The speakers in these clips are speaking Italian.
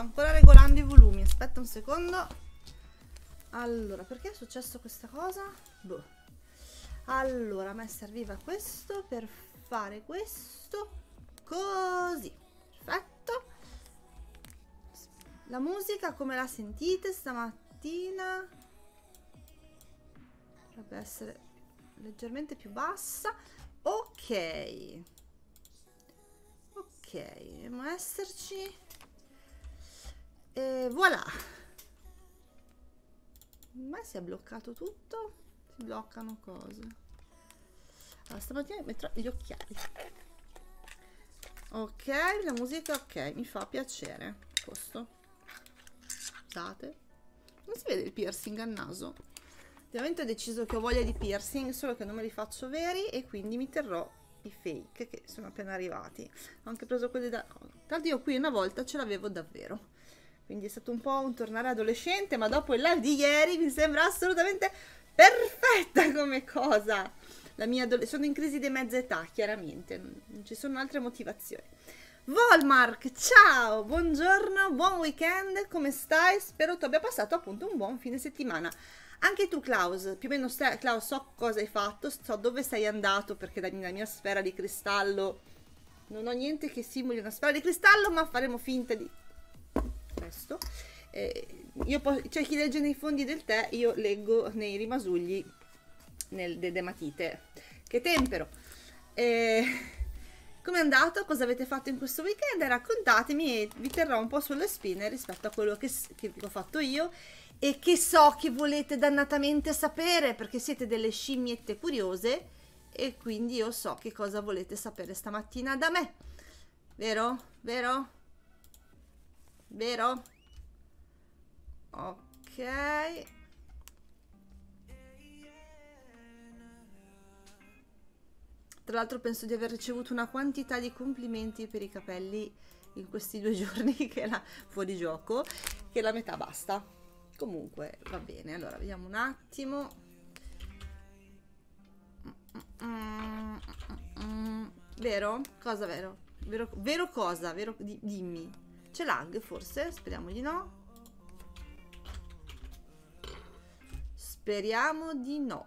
ancora regolando i volumi, aspetta un secondo. Allora, perché è successo questa cosa? Boh. Allora, a me serviva questo per fare questo, così, perfetto. La musica come la sentite stamattina? Dovrebbe essere leggermente più bassa. Ok, ok, dobbiamo esserci. E voilà. Ma si è bloccato tutto? Si bloccano cose. Allora, stamattina metterò gli occhiali. Ok, la musica, ok, mi fa piacere. Posto. Scusate. Non si vede il piercing al naso. Ovviamente ho deciso che ho voglia di piercing, solo che non me li faccio veri e quindi mi terrò i fake che sono appena arrivati. Ho anche preso quelli da... Tanto io qui una volta ce l'avevo davvero. Quindi è stato un po' un tornare adolescente, ma dopo il live di ieri mi sembra assolutamente perfetta come cosa. La mia sono in crisi di mezza età, chiaramente, non ci sono altre motivazioni. Volmark, ciao, buongiorno, buon weekend, come stai? Spero tu abbia passato appunto un buon fine settimana. Anche tu, Klaus, più o meno, Klaus, so cosa hai fatto, so dove sei andato, perché dalla mia sfera di cristallo non ho niente che simuli una sfera di cristallo, ma faremo finta di... c'è chi legge nei fondi del tè, io leggo nei rimasugli delle matite che tempero. Come è andato? Cosa avete fatto in questo weekend? Raccontatemi e vi terrò un po' sulle spine rispetto a quello che ho fatto io e che so che volete dannatamente sapere, perché siete delle scimmiette curiose e quindi io so che cosa volete sapere stamattina da me, vero? Vero? Vero? Ok. Tra l'altro penso di aver ricevuto una quantità di complimenti per i capelli in questi 2 giorni che era fuori gioco, che la metà basta. Comunque va bene, allora vediamo un attimo. Vero? Cosa vero? Vero, vero cosa? Vero, dimmi. C'è lag forse? Speriamo di no. Speriamo di no.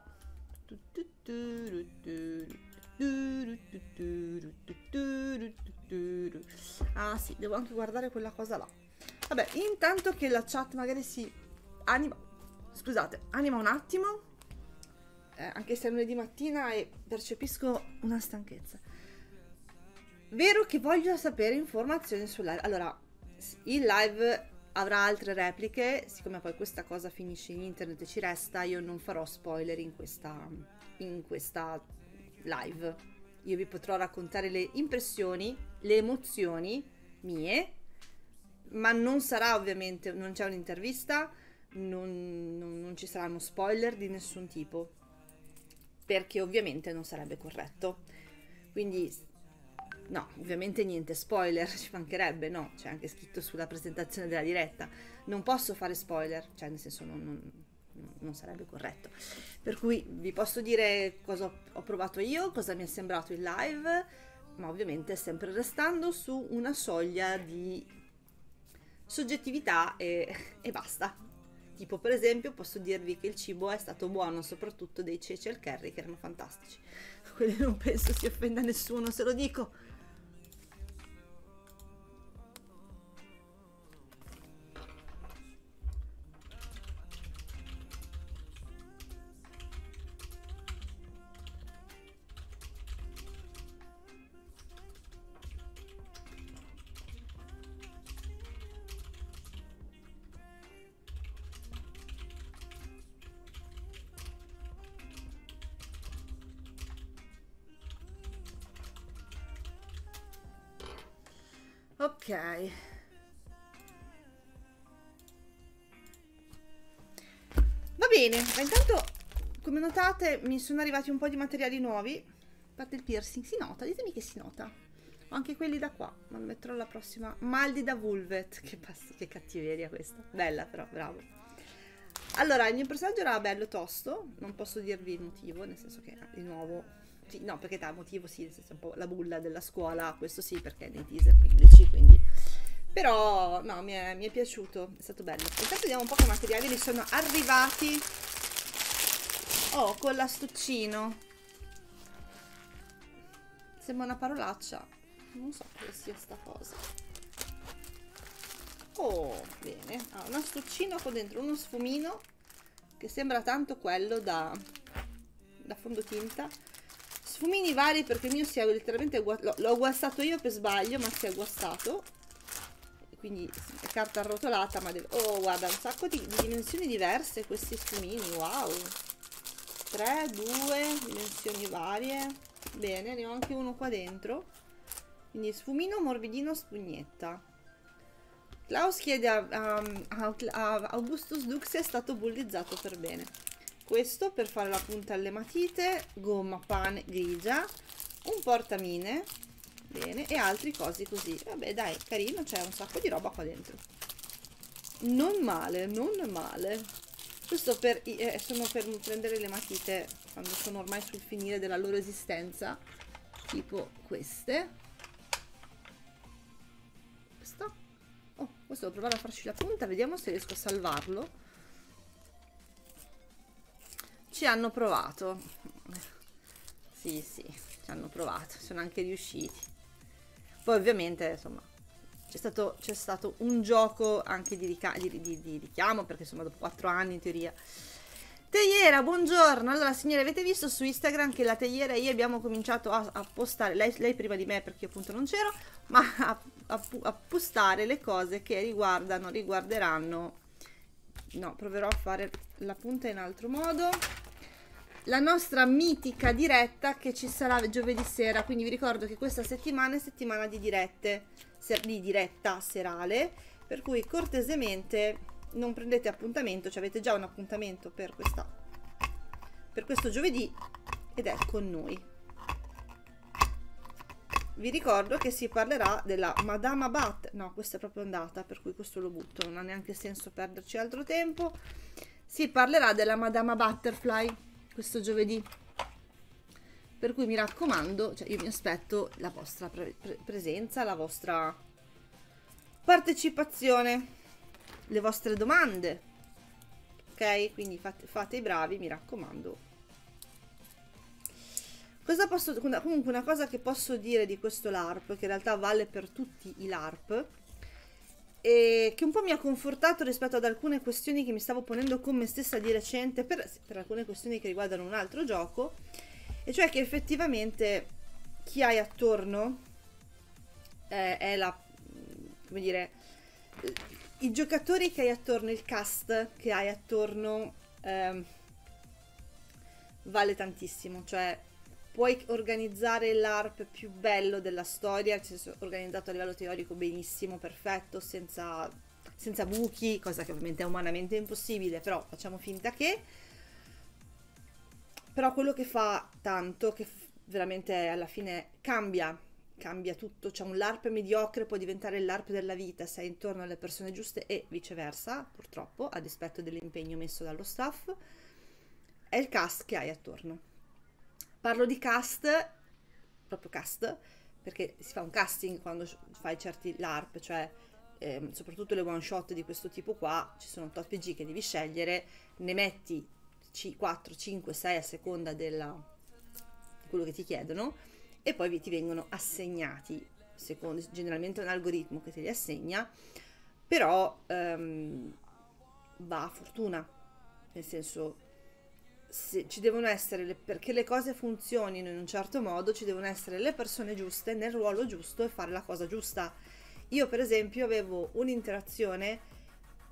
Ah sì, devo anche guardare quella cosa là. Vabbè, intanto che la chat magari si anima. Scusate, anima un attimo. Anche se è lunedì mattina e percepisco una stanchezza. Vero che voglio sapere informazioni sul live. Allora, il live avrà altre repliche, siccome poi questa cosa finisce in internet e ci resta, io non farò spoiler in questa live. Io vi potrò raccontare le impressioni, le emozioni mie, ma non sarà ovviamente, non c'è un'intervista, non ci saranno spoiler di nessun tipo, perché ovviamente non sarebbe corretto. Quindi... No, ovviamente niente spoiler, ci mancherebbe, no, c'è anche scritto sulla presentazione della diretta, non posso fare spoiler, cioè nel senso non sarebbe corretto, per cui vi posso dire cosa ho provato io, cosa mi è sembrato in live, ma ovviamente sempre restando su una soglia di soggettività e basta. Tipo per esempio posso dirvi che il cibo è stato buono, soprattutto dei ceci al curry che erano fantastici, quelli non penso si offenda nessuno se lo dico. Ok, va bene, ma intanto come notate mi sono arrivati un po' di materiali nuovi. A parte il piercing, si nota, ditemi che si nota. Ho anche quelli da qua, ma lo metterò alla prossima. Maldi da Vulvet, che cattiveria questa. Bella però, bravo. Allora, il mio personaggio era bello tosto, non posso dirvi il motivo, nel senso che di nuovo... No, perché da motivo sì, nel senso un po' la bulla della scuola, questo sì, perché nei teaser pubblici, quindi Però no, mi è piaciuto, è stato bello. Intanto vediamo un po' che materiali li sono arrivati. Oh, con l'astuccino. Sembra una parolaccia. Non so cosa sia sta cosa. Oh, bene. Ah, un astuccino con dentro uno sfumino che sembra tanto quello da fondotinta. Sfumini vari perché il mio si è letteralmente l'ho guastato io per sbaglio, ma si è guastato. Quindi è carta arrotolata, ma deve... Oh, guarda, un sacco di dimensioni diverse questi sfumini, wow! 3, 2, dimensioni varie. Bene, ne ho anche uno qua dentro. Quindi sfumino, morbidino, spugnetta. Klaus chiede a Augustus Dux se è stato bullizzato per bene. Questo per fare la punta alle matite, gomma pane grigia, un portamine. Bene, e altri cosi così. Vabbè, dai, carino, c'è un sacco di roba qua dentro. Non male, non male. Questo sono per prendere le matite quando sono ormai sul finire della loro esistenza. Tipo queste. Questo. Oh, questo devo provare a farci la punta. Vediamo se riesco a salvarlo. Ci hanno provato. Sì, sì, ci hanno provato. Sono anche riusciti. Poi ovviamente, insomma, c'è stato un gioco anche di richiamo, perché insomma dopo 4 anni in teoria. Teiera, buongiorno. Allora signore, avete visto su Instagram che la Teiera e io abbiamo cominciato a postare, lei prima di me perché io appunto non c'ero, ma a postare le cose che riguarderanno. No, proverò a fare la punta in altro modo. La nostra mitica diretta che ci sarà giovedì sera, quindi vi ricordo che questa settimana è settimana di dirette, di diretta serale, per cui cortesemente non prendete appuntamento, cioè avete già un appuntamento per questo giovedì ed è con noi. Vi ricordo che si parlerà della Madama Bat, no, questa è proprio andata, per cui questo lo butto, non ha neanche senso perderci altro tempo. Si parlerà della Madama Butterfly questo giovedì, per cui mi raccomando, cioè io mi aspetto la vostra presenza, la vostra partecipazione, le vostre domande, ok? Quindi fate i bravi, mi raccomando. Comunque una cosa che posso dire di questo LARP, che in realtà vale per tutti i LARP, e che un po' mi ha confortato rispetto ad alcune questioni che mi stavo ponendo con me stessa di recente, per alcune questioni che riguardano un altro gioco, e cioè che effettivamente chi hai attorno è la, come dire, i giocatori che hai attorno, il cast che hai attorno vale tantissimo, cioè puoi organizzare l'ARP più bello della storia, nel senso organizzato a livello teorico benissimo, perfetto, senza buchi, cosa che ovviamente è umanamente impossibile, però facciamo finta che. Però quello che fa tanto, che veramente alla fine cambia tutto, cioè un LARP mediocre può diventare il LARP della vita, sei intorno alle persone giuste e viceversa, purtroppo, a dispetto dell'impegno messo dallo staff, è il cast che hai attorno. Parlo di cast, proprio cast, perché si fa un casting quando fai certi LARP, cioè soprattutto le one shot di questo tipo qua, ci sono tot PG che devi scegliere, ne metti 4, 5, 6 a seconda di quello che ti chiedono e poi ti vengono assegnati, secondo, generalmente è un algoritmo che te li assegna, però va a fortuna, nel senso... Se ci devono essere, perché le cose funzionino in un certo modo, ci devono essere le persone giuste nel ruolo giusto e fare la cosa giusta. Io per esempio avevo un'interazione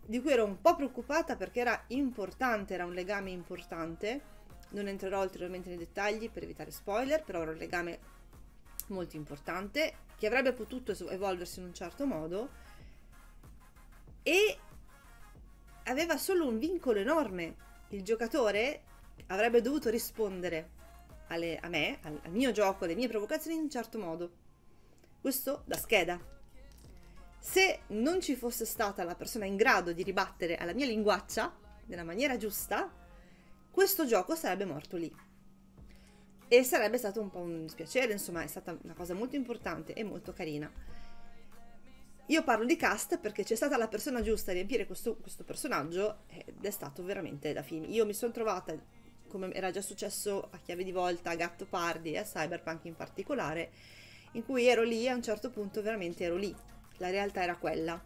di cui ero un po' preoccupata perché era importante, era un legame importante, non entrerò ulteriormente nei dettagli per evitare spoiler, però era un legame molto importante che avrebbe potuto evolversi in un certo modo e aveva solo un vincolo enorme. Il giocatore avrebbe dovuto rispondere al mio gioco, alle mie provocazioni in un certo modo. Questo da scheda. Se non ci fosse stata la persona in grado di ribattere alla mia linguaccia nella maniera giusta, questo gioco sarebbe morto lì. E sarebbe stato un po' un dispiacere, insomma, è stata una cosa molto importante e molto carina. Io parlo di cast perché c'è stata la persona giusta a riempire questo personaggio ed è stato veramente da film. Io mi sono trovata, come era già successo a Chiave di Volta, a Gattopardi e a Cyberpunk in particolare, in cui ero lì, a un certo punto veramente ero lì, la realtà era quella.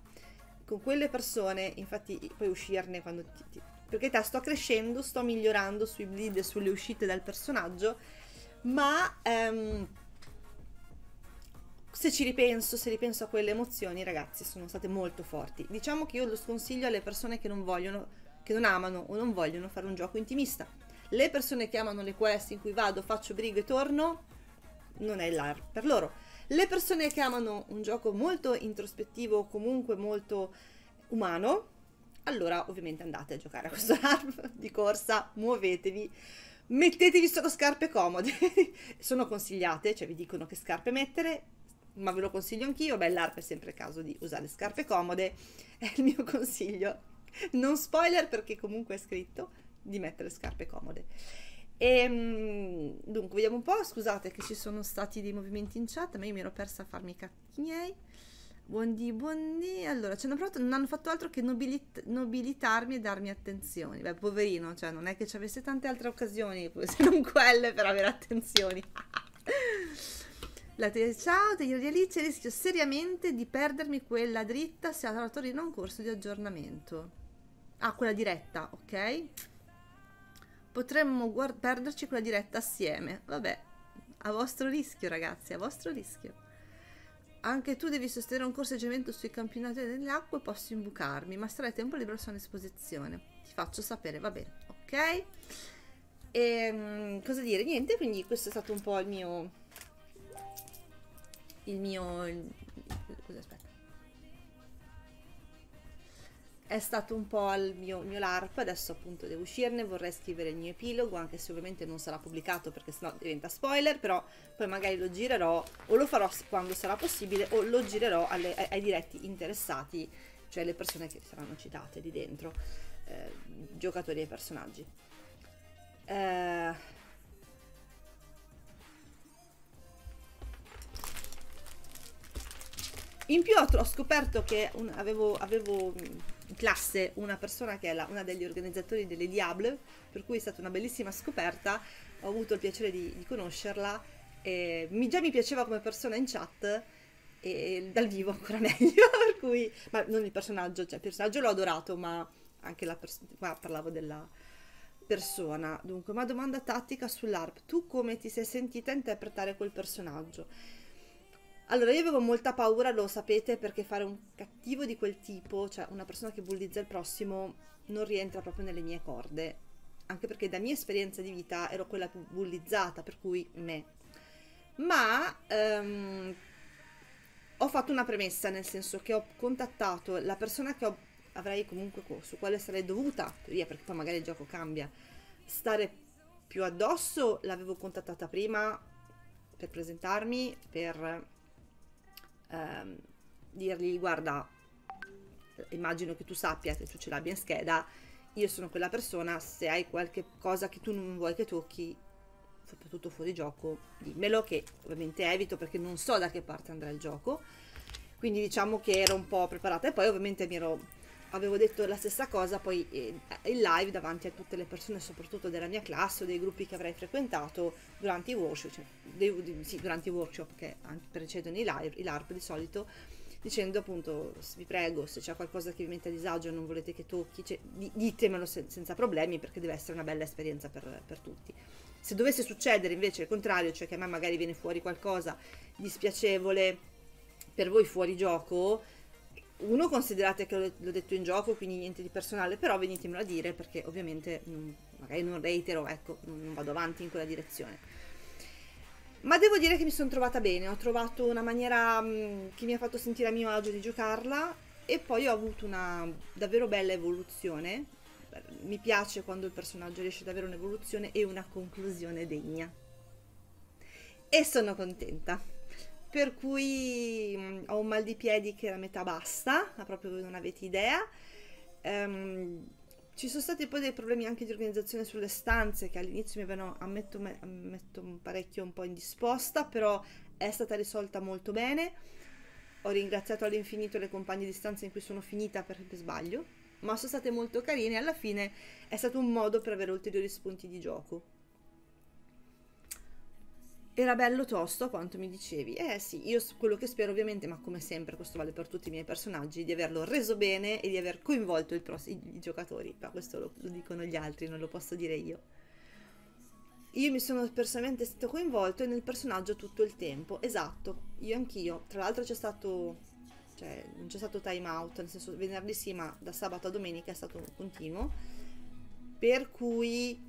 Con quelle persone, infatti, puoi uscirne quando perché te sto crescendo, sto migliorando sui bleed e sulle uscite dal personaggio, ma se ci ripenso, se ripenso a quelle emozioni, ragazzi, sono state molto forti. Diciamo che io lo sconsiglio alle persone che non vogliono, che non amano o non vogliono fare un gioco intimista. Le persone che amano le quest in cui vado, faccio brigo e torno, non è l'AR per loro. Le persone che amano un gioco molto introspettivo o comunque molto umano, allora ovviamente andate a giocare a questo LARP di corsa, muovetevi, mettetevi solo scarpe comode, sono consigliate, cioè vi dicono che scarpe mettere, ma ve lo consiglio anch'io. Beh, LARP è sempre il caso di usare scarpe comode, è il mio consiglio, non spoiler perché comunque è scritto di mettere scarpe comode. E dunque vediamo un po', scusate che ci sono stati dei movimenti in chat, ma io mi ero persa a farmi i cacchi miei. Buondì, allora ci hanno provato, non hanno fatto altro che nobilitarmi e darmi attenzioni. Beh, poverino, cioè non è che ci avesse tante altre occasioni se non quelle per avere attenzioni. La ciao, te di Alice, rischio seriamente di perdermi quella dritta se a Torino un corso di aggiornamento. Ah, quella diretta, ok. Potremmo perderci quella diretta assieme. Vabbè, a vostro rischio, ragazzi, a vostro rischio. Anche tu devi sostenere un corteggiamento sui campionati dell'acqua e posso imbucarmi, ma sarai tempo libero, sono a disposizione. Ti faccio sapere, va bene, ok? E cosa dire? Niente, quindi questo è stato un po' il mio... Scusa, aspetta. È stato un po' il mio LARP, adesso appunto devo uscirne, vorrei scrivere il mio epilogo, anche se ovviamente non sarà pubblicato perché sennò diventa spoiler, però poi magari lo girerò o lo farò quando sarà possibile o lo girerò ai diretti interessati, cioè le persone che saranno citate lì dentro, giocatori e personaggi. In più ho scoperto che avevo in classe una persona che è una degli organizzatori delle Diable, per cui è stata una bellissima scoperta, ho avuto il piacere di conoscerla, e già mi piaceva come persona in chat e dal vivo ancora meglio, per cui, ma non il personaggio, cioè il personaggio l'ho adorato, ma anche la persona, qua parlavo della persona. Dunque, ma domanda tattica sull'ARP, tu come ti sei sentita a interpretare quel personaggio? Allora, io avevo molta paura, lo sapete, perché fare un cattivo di quel tipo, cioè una persona che bullizza il prossimo, non rientra proprio nelle mie corde, anche perché da mia esperienza di vita ero quella più bullizzata, per cui me. Ma ho fatto una premessa, nel senso che ho contattato la persona che avrei comunque, su quale sarei dovuta, perché poi magari il gioco cambia, stare più addosso, l'avevo contattata prima per presentarmi, per... dirgli: guarda, immagino che tu sappia, che tu ce l'abbia in scheda, io sono quella persona, se hai qualche cosa che tu non vuoi che tocchi, soprattutto fuori gioco, dimmelo, che ovviamente evito perché non so da che parte andrà il gioco, quindi diciamo che ero un po' preparata. E poi ovviamente avevo detto la stessa cosa poi in live davanti a tutte le persone, soprattutto della mia classe o dei gruppi che avrei frequentato durante i workshop, cioè, sì, durante i workshop che precedono i LARP di solito, dicendo appunto: vi prego, se c'è qualcosa che vi mette a disagio e non volete che tocchi, cioè, ditemelo senza problemi, perché deve essere una bella esperienza per tutti. Se dovesse succedere invece il contrario, cioè che a me magari viene fuori qualcosa di spiacevole per voi fuori gioco, uno, considerate che l'ho detto in gioco, quindi niente di personale, però venitemelo a dire, perché ovviamente magari non reitero, ecco, non vado avanti in quella direzione. Ma devo dire che mi sono trovata bene, ho trovato una maniera che mi ha fatto sentire a mio agio di giocarla, e poi ho avuto una davvero bella evoluzione. Mi piace quando il personaggio riesce ad avere un'evoluzione e una conclusione degna, e sono contenta. Per cui ho un mal di piedi che la metà basta, ma proprio voi non avete idea. Ci sono stati poi dei problemi anche di organizzazione sulle stanze, che all'inizio mi avevano, ammetto, parecchio un po' indisposta, però è stata risolta molto bene. Ho ringraziato all'infinito le compagne di stanza in cui sono finita per sbaglio, ma sono state molto carine e alla fine è stato un modo per avere ulteriori spunti di gioco. Era bello tosto a quanto mi dicevi. Eh sì, io quello che spero ovviamente, ma come sempre questo vale per tutti i miei personaggi, di averlo reso bene e di aver coinvolto i giocatori, ma questo lo dicono gli altri, non lo posso dire io. Io mi sono personalmente stato coinvolto nel personaggio tutto il tempo, esatto, io anch'io. Tra l'altro c'è stato, cioè non c'è stato time out, nel senso venerdì sì, ma da sabato a domenica è stato continuo, per cui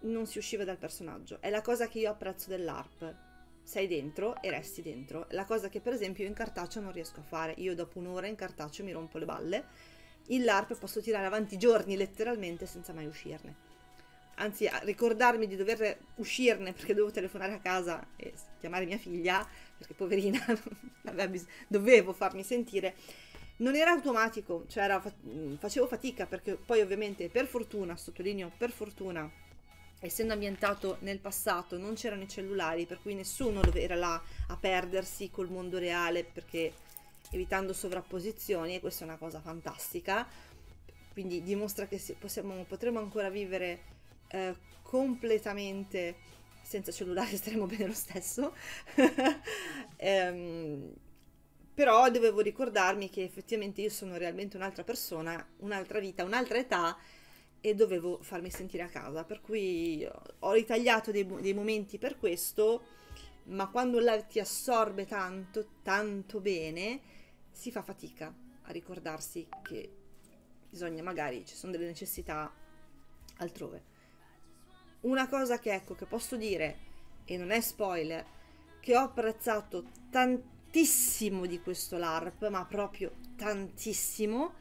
non si usciva dal personaggio. È la cosa che io apprezzo dell'ARP: sei dentro e resti dentro. La cosa che per esempio io in cartaceo non riesco a fare, io dopo un'ora in cartaceo mi rompo le balle. In LARP posso tirare avanti giorni letteralmente senza mai uscirne, anzi a ricordarmi di dover uscirne perché dovevo telefonare a casa e chiamare mia figlia perché poverina dovevo farmi sentire. Non era automatico, cioè facevo fatica, perché poi ovviamente per fortuna, sottolineo per fortuna, essendo ambientato nel passato non c'erano i cellulari, per cui nessuno era là a perdersi col mondo reale, perché evitando sovrapposizioni, e questa è una cosa fantastica, quindi dimostra che potremo ancora vivere completamente senza cellulari, staremo bene lo stesso. Però dovevo ricordarmi che effettivamente io sono realmente un'altra persona, un'altra vita, un'altra età, e dovevo farmi sentire a casa, per cui ho ritagliato dei momenti per questo, ma quando la ti assorbe tanto, tanto bene, si fa fatica a ricordarsi che bisogna, magari ci sono delle necessità altrove. Una cosa che ecco, che posso dire, e non è spoiler, che ho apprezzato tantissimo di questo LARP, ma proprio tantissimo,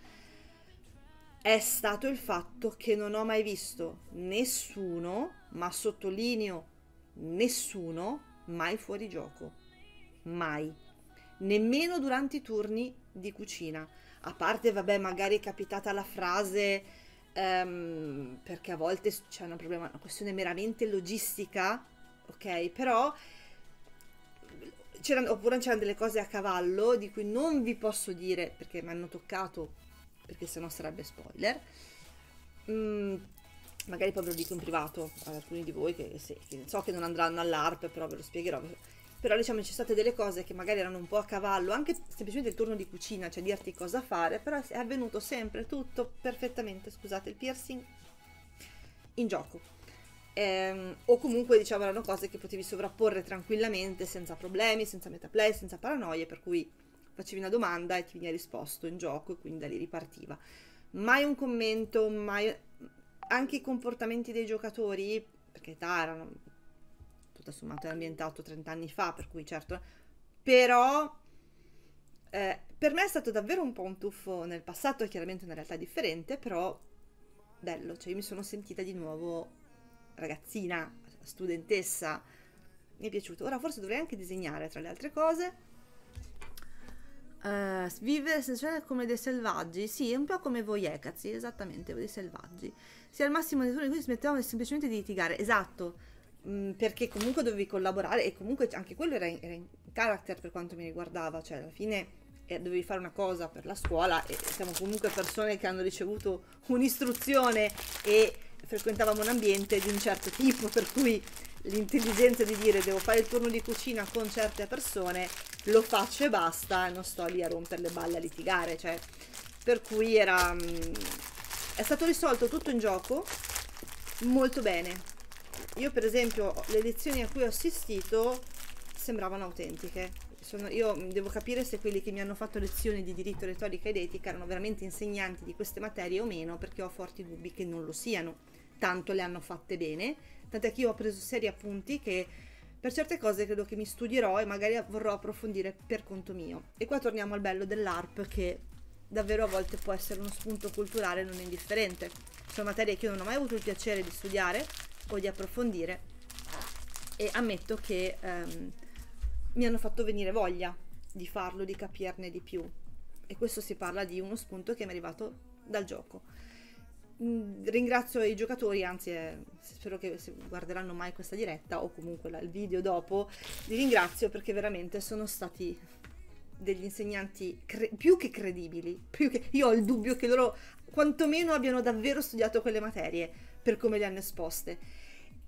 è stato il fatto che non ho mai visto nessuno, ma sottolineo nessuno, mai fuori gioco. Mai. Nemmeno durante i turni di cucina. A parte, vabbè, magari è capitata la frase, perché a volte c'è una questione meramente logistica, ok? Però, c'erano delle cose a cavallo di cui non vi posso dire, perché mi hanno toccato, perché sennò sarebbe spoiler. Magari poi ve lo dico in privato ad alcuni di voi che so che non andranno all'ARP, però ve lo spiegherò. Però diciamo ci sono state delle cose che magari erano un po' a cavallo, anche semplicemente il turno di cucina, cioè dirti cosa fare, però è avvenuto sempre tutto perfettamente, scusate il piercing, in gioco. O comunque diciamo erano cose che potevi sovrapporre tranquillamente, senza problemi, senza metaplay, senza paranoie, per cui facevi una domanda e ti veniva risposto in gioco e quindi da lì ripartiva. Mai un commento, mai. Anche i comportamenti dei giocatori, perché età erano, tutto sommato è ambientato 30 anni fa, per cui certo, però per me è stato davvero un po' un tuffo nel passato, è chiaramente una realtà differente, però bello, cioè io mi sono sentita di nuovo ragazzina, studentessa, mi è piaciuto. Ora forse dovrei anche disegnare, tra le altre cose. Vivere sensazione come dei selvaggi, sì, un po' come voi Ekazzi, esattamente, dei selvaggi. Se al massimo dei turni in cui smettevamo semplicemente di litigare, esatto, perché comunque dovevi collaborare e comunque anche quello era in character per quanto mi riguardava, cioè alla fine dovevi fare una cosa per la scuola e siamo comunque persone che hanno ricevuto un'istruzione e frequentavamo un ambiente di un certo tipo, per cui l'intelligenza di dire devo fare il turno di cucina con certe persone, lo faccio e basta, non sto lì a rompere le balle, a litigare, cioè, per cui è stato risolto tutto in gioco molto bene. Io per esempio le lezioni a cui ho assistito sembravano autentiche. Io devo capire se quelli che mi hanno fatto lezioni di diritto, retorica ed etica erano veramente insegnanti di queste materie o meno, perché ho forti dubbi che non lo siano, tanto le hanno fatte bene, tant'è che io ho preso seri appunti che per certe cose credo che mi studierò e magari vorrò approfondire per conto mio. E qua torniamo al bello dell'ARP, che davvero a volte può essere uno spunto culturale non indifferente. Sono materie che io non ho mai avuto il piacere di studiare o di approfondire e ammetto che mi hanno fatto venire voglia di farlo, di capirne di più. E questo si parla di uno spunto che mi è arrivato dal gioco. Ringrazio i giocatori, anzi spero che se guarderanno mai questa diretta o comunque il video dopo, li ringrazio perché veramente sono stati degli insegnanti più che credibili, io ho il dubbio che loro quantomeno abbiano davvero studiato quelle materie per come le hanno esposte,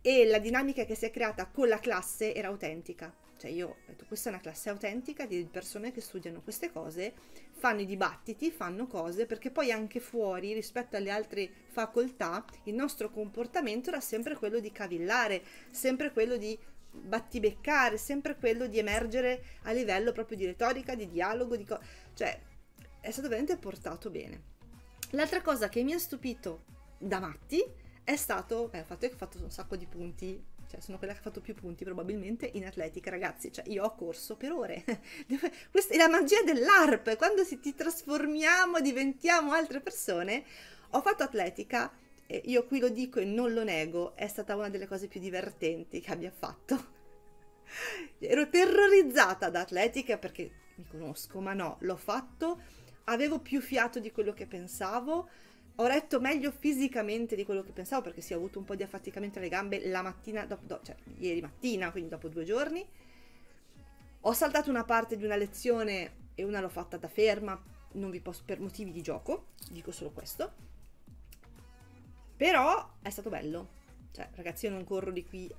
e la dinamica che si è creata con la classe era autentica. Cioè io ho detto, questa è una classe autentica di persone che studiano queste cose, fanno i dibattiti, fanno cose, perché poi anche fuori, rispetto alle altre facoltà, il nostro comportamento era sempre quello di cavillare, sempre quello di battibeccare, sempre quello di emergere a livello proprio di retorica, di dialogo, di cioè è stato veramente portato bene. L'altra cosa che mi ha stupito da matti è stato, il fatto è che ho fatto un sacco di punti, cioè sono quella che ha fatto più punti probabilmente in atletica, ragazzi, cioè io ho corso per ore. Questa è la magia dell'ARP, quando ti trasformiamo, diventiamo altre persone. Ho fatto atletica. Io qui lo dico e non lo nego, è stata una delle cose più divertenti che abbia fatto. Ero terrorizzata da atletica perché mi conosco, ma no, l'ho fatto, avevo più fiato di quello che pensavo, ho retto meglio fisicamente di quello che pensavo, perché sì, ho avuto un po' di affaticamento alle gambe la mattina, cioè ieri mattina, quindi dopo 2 giorni. Ho saltato una parte di una lezione e una l'ho fatta da ferma, non vi posso, per motivi di gioco, dico solo questo. Però è stato bello, cioè ragazzi, io non corro di qui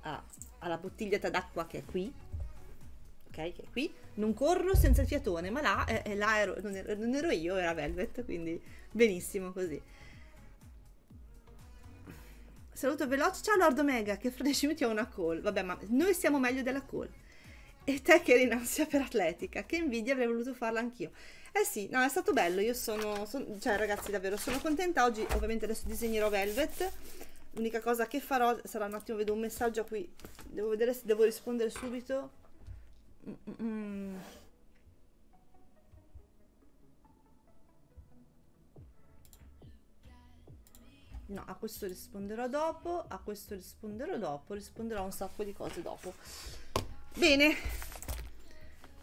alla bottiglietta d'acqua che è qui, ok, che è qui, non corro senza il fiatone, ma là, non ero io, era Velvet, quindi benissimo così. Saluto veloce, ciao Lord Omega, che fra 10 minuti ho una call, vabbè, ma noi siamo meglio della call. E te che eri in ansia per atletica, che invidia, avrei voluto farla anch'io. Eh sì, no, è stato bello, io cioè ragazzi davvero sono contenta. Oggi ovviamente adesso disegnerò Velvet, l'unica cosa che farò sarà un attimo, vedo un messaggio a cui devo vedere se devo rispondere subito. No, a questo risponderò dopo, risponderò a un sacco di cose dopo. Bene,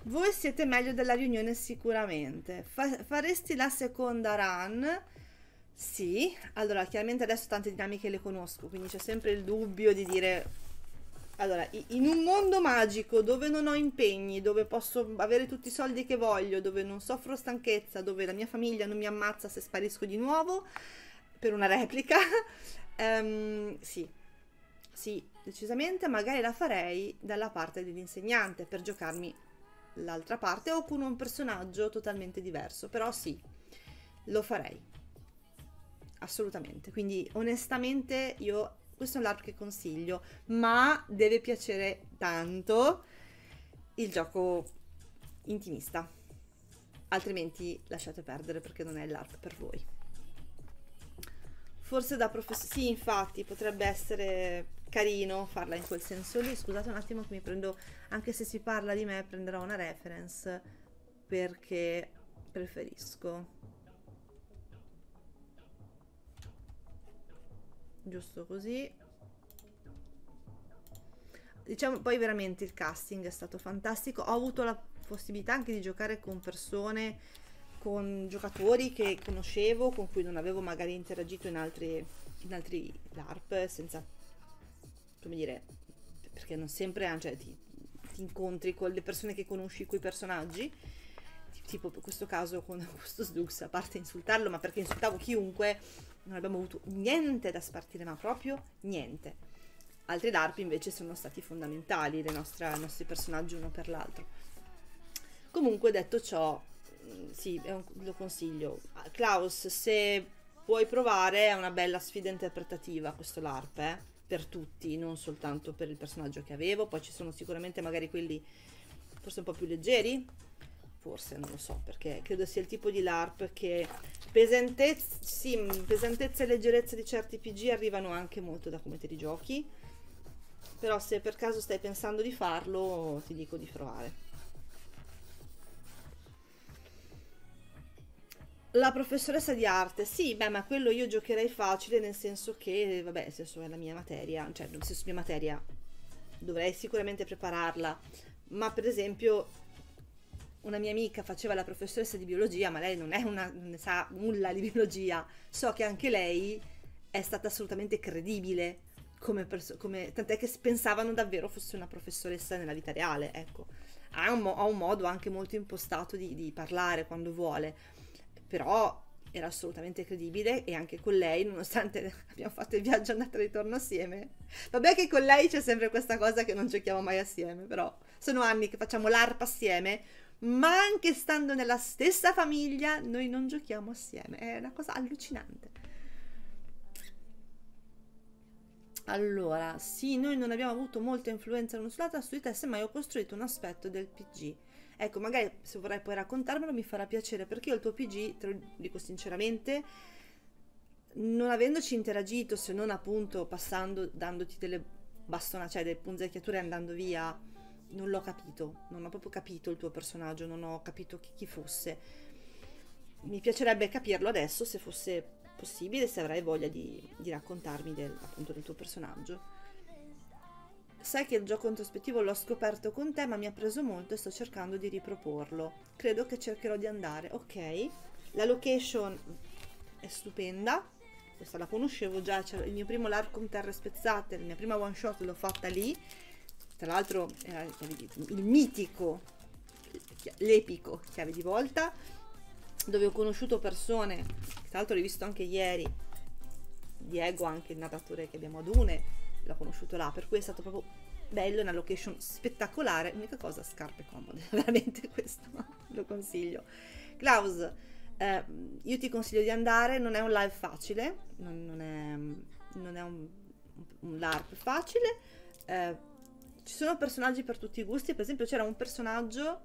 voi siete meglio della riunione sicuramente. Faresti la seconda run? Sì, allora chiaramente adesso tante dinamiche le conosco, quindi c'è sempre il dubbio di dire, allora, in un mondo magico dove non ho impegni, dove posso avere tutti i soldi che voglio, dove non soffro stanchezza, dove la mia famiglia non mi ammazza se sparisco di nuovo per una replica, sì. Sì, decisamente, magari la farei dalla parte dell'insegnante per giocarmi l'altra parte o con un personaggio totalmente diverso, però sì, lo farei, assolutamente. Quindi onestamente io, questo è un LARP che consiglio, ma deve piacere tanto il gioco intimista, altrimenti lasciate perdere perché non è il LARP per voi. Forse da professore, sì, infatti potrebbe essere carino farla in quel senso lì. Scusate un attimo che mi prendo, anche se si parla di me prenderò una reference perché preferisco, giusto così, diciamo. Poi veramente il casting è stato fantastico, ho avuto la possibilità anche di giocare con persone, con giocatori che conoscevo, con cui non avevo magari interagito in altri LARP, senza, come dire, perché non sempre, cioè, ti incontri con le persone che conosci, coi personaggi, tipo in questo caso con Augustus Dux, a parte insultarlo, ma perché insultavo chiunque, non abbiamo avuto niente da spartire, ma proprio niente. Altri LARP invece sono stati fondamentali, i nostri personaggi uno per l'altro. Comunque, detto ciò, sì, lo consiglio. Klaus, se puoi provare, è una bella sfida interpretativa questo LARP, per tutti, non soltanto per il personaggio che avevo. Poi ci sono sicuramente magari quelli forse un po' più leggeri, forse, non lo so, perché credo sia il tipo di LARP che pesantezza e leggerezza di certi PG arrivano anche molto da come te li giochi, però se per caso stai pensando di farlo ti dico di provare. La professoressa di arte, sì, beh, ma quello io giocherei facile, nel senso che, vabbè, nel senso è la mia materia, cioè nel senso mia materia dovrei sicuramente prepararla, ma per esempio una mia amica faceva la professoressa di biologia, ma lei non ne sa nulla di biologia, so che anche lei è stata assolutamente credibile, tant'è che pensavano davvero fosse una professoressa nella vita reale, ecco. ha un modo anche molto impostato di parlare quando vuole, però era assolutamente credibile, e anche con lei, nonostante abbiamo fatto il viaggio andata e ritorno assieme, vabbè che con lei c'è sempre questa cosa che non giochiamo mai assieme, però sono anni che facciamo l'arpa assieme, ma anche stando nella stessa famiglia noi non giochiamo assieme, è una cosa allucinante. Allora, sì, noi non abbiamo avuto molta influenza l'uno sull'altro, su di te semmai ho costruito un aspetto del PG. Ecco, magari se vorrai poi raccontarmelo mi farà piacere, perché io il tuo PG, te lo dico sinceramente, non avendoci interagito, se non appunto passando, dandoti delle bastonate, cioè delle punzecchiature e andando via, non l'ho capito, non ho proprio capito il tuo personaggio, non ho capito chi fosse. Mi piacerebbe capirlo adesso, se fosse possibile, se avrai voglia di raccontarmi appunto del tuo personaggio. Sai che il gioco introspettivo l'ho scoperto con te, ma mi ha preso molto e sto cercando di riproporlo. Credo che cercherò di andare. Ok, la location è stupenda, questa la conoscevo già, il mio primo live con Terre Spezzate, la mia prima one shot l'ho fatta lì, tra l'altro era il mitico, l'epico Chiave di Volta, dove ho conosciuto persone, tra l'altro l'ho visto anche ieri, Diego, anche il narratore che abbiamo ad Une, l'ho conosciuto là, per cui è stato proprio bello, una location spettacolare, l'unica cosa scarpe comode, veramente questo lo consiglio. Klaus, io ti consiglio di andare, non è un live facile, non è un LARP facile, ci sono personaggi per tutti i gusti, per esempio c'era un personaggio...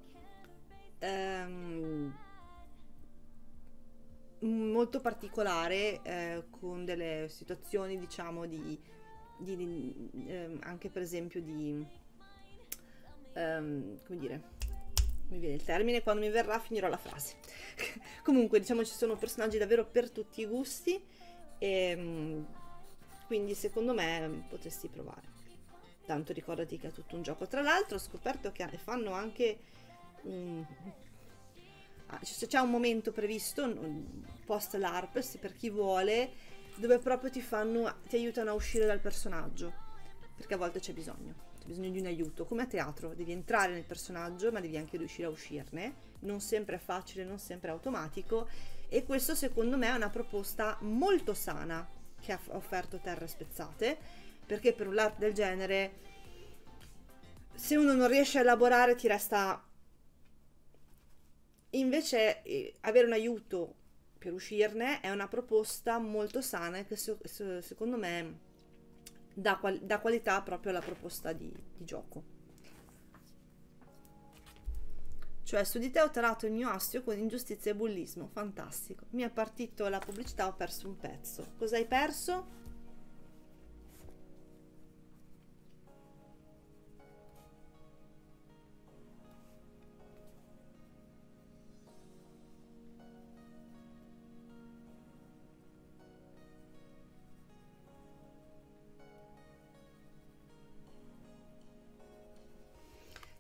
molto particolare, con delle situazioni diciamo anche per esempio di come dire, mi viene il termine, quando mi verrà finirò la frase comunque diciamo ci sono personaggi davvero per tutti i gusti e, quindi secondo me potresti provare, tanto ricordati che è tutto un gioco. Tra l'altro ho scoperto che fanno anche c'è un momento previsto post LARP per chi vuole, dove proprio ti aiutano a uscire dal personaggio, perché a volte c'è bisogno di un aiuto, come a teatro, devi entrare nel personaggio ma devi anche riuscire a uscirne, non sempre è facile, non sempre è automatico, e questo secondo me è una proposta molto sana che ha offerto Terre Spezzate, perché per un LARP del genere se uno non riesce a elaborare ti resta... Invece avere un aiuto per uscirne è una proposta molto sana che secondo me dà qualità proprio alla proposta di gioco. Cioè, su di te ho tarato il mio astio con ingiustizia e bullismo, fantastico. Mi è partito la pubblicità, ho perso un pezzo. Cosa hai perso?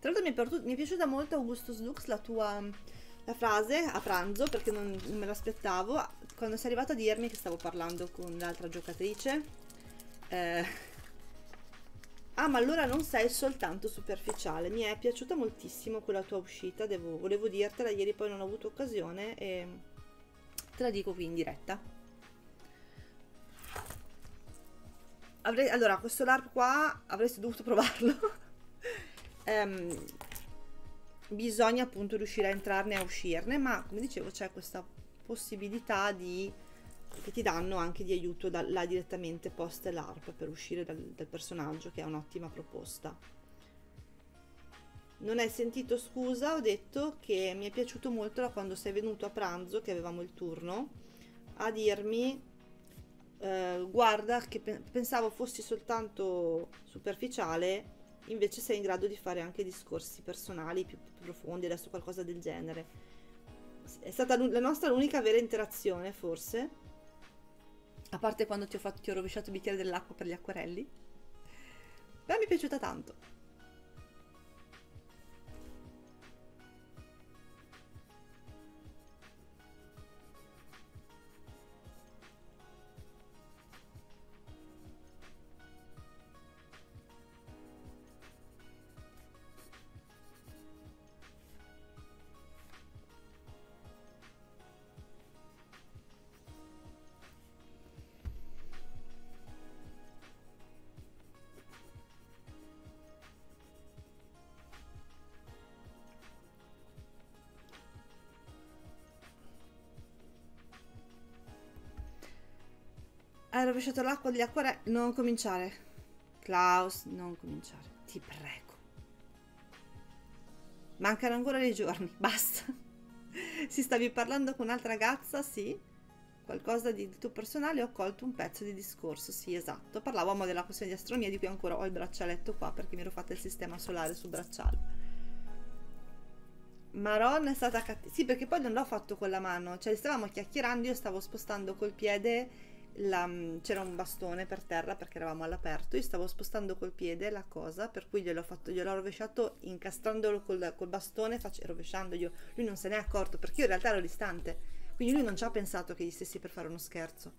Tra l'altro mi è piaciuta molto, Augustus Lux, la frase a pranzo, perché non me l'aspettavo, quando sei arrivato a dirmi che stavo parlando con l'altra giocatrice. Ah, ma allora non sei soltanto superficiale. Mi è piaciuta moltissimo quella tua uscita, volevo dirtela ieri, poi non ho avuto occasione e te la dico qui in diretta. Allora, questo LARP qua avresti dovuto provarlo. Bisogna appunto riuscire a entrarne e a uscirne, ma come dicevo c'è questa possibilità che ti danno anche di aiuto là direttamente post LARP per uscire dal personaggio, che è un'ottima proposta. Non hai sentito, scusa, ho detto che mi è piaciuto molto quando sei venuto a pranzo, che avevamo il turno, a dirmi guarda che pensavo fossi soltanto superficiale, invece sei in grado di fare anche discorsi personali più profondi, adesso qualcosa del genere. È stata la nostra l'unica vera interazione, forse, a parte quando ti ho rovesciato il bicchiere dell'acqua per gli acquerelli, però mi è piaciuta tanto. Hai rovesciato l'acqua degli acquerelli. Non cominciare, Klaus, non cominciare, ti prego. Mancano ancora dei giorni, basta. Si stavi parlando con un'altra ragazza, sì? Qualcosa di tuo personale, ho colto un pezzo di discorso, sì, esatto. Parlavamo della questione di astronomia, di cui ancora ho il braccialetto qua, perché mi ero fatta il sistema solare sul bracciale. Maron è stata cattiva, sì, perché poi non l'ho fatto con la mano, cioè stavamo chiacchierando, io stavo spostando col piede, c'era un bastone per terra perché eravamo all'aperto, io stavo spostando col piede la cosa, per cui gliel'ho rovesciato incastrandolo col bastone, rovesciandolo, lui non se n'è accorto perché io in realtà ero distante, quindi lui non ci ha pensato che gli stessi per fare uno scherzo,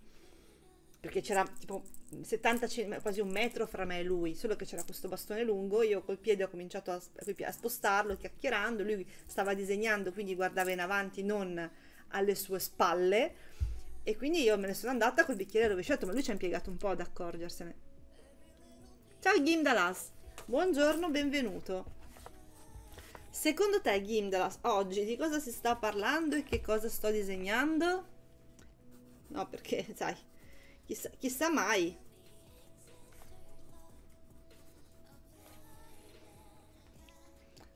perché c'era tipo 70, quasi un metro fra me e lui, solo che c'era questo bastone lungo, io col piede ho cominciato a spostarlo chiacchierando, lui stava disegnando, quindi guardava in avanti, non alle sue spalle, e quindi io me ne sono andata col bicchiere rovesciato, ma lui ci ha impiegato un po' ad accorgersene. Ciao Gimdalas, buongiorno, benvenuto. Secondo te Gimdalas, oggi di cosa si sta parlando e che cosa sto disegnando? No, perché sai, chissà mai.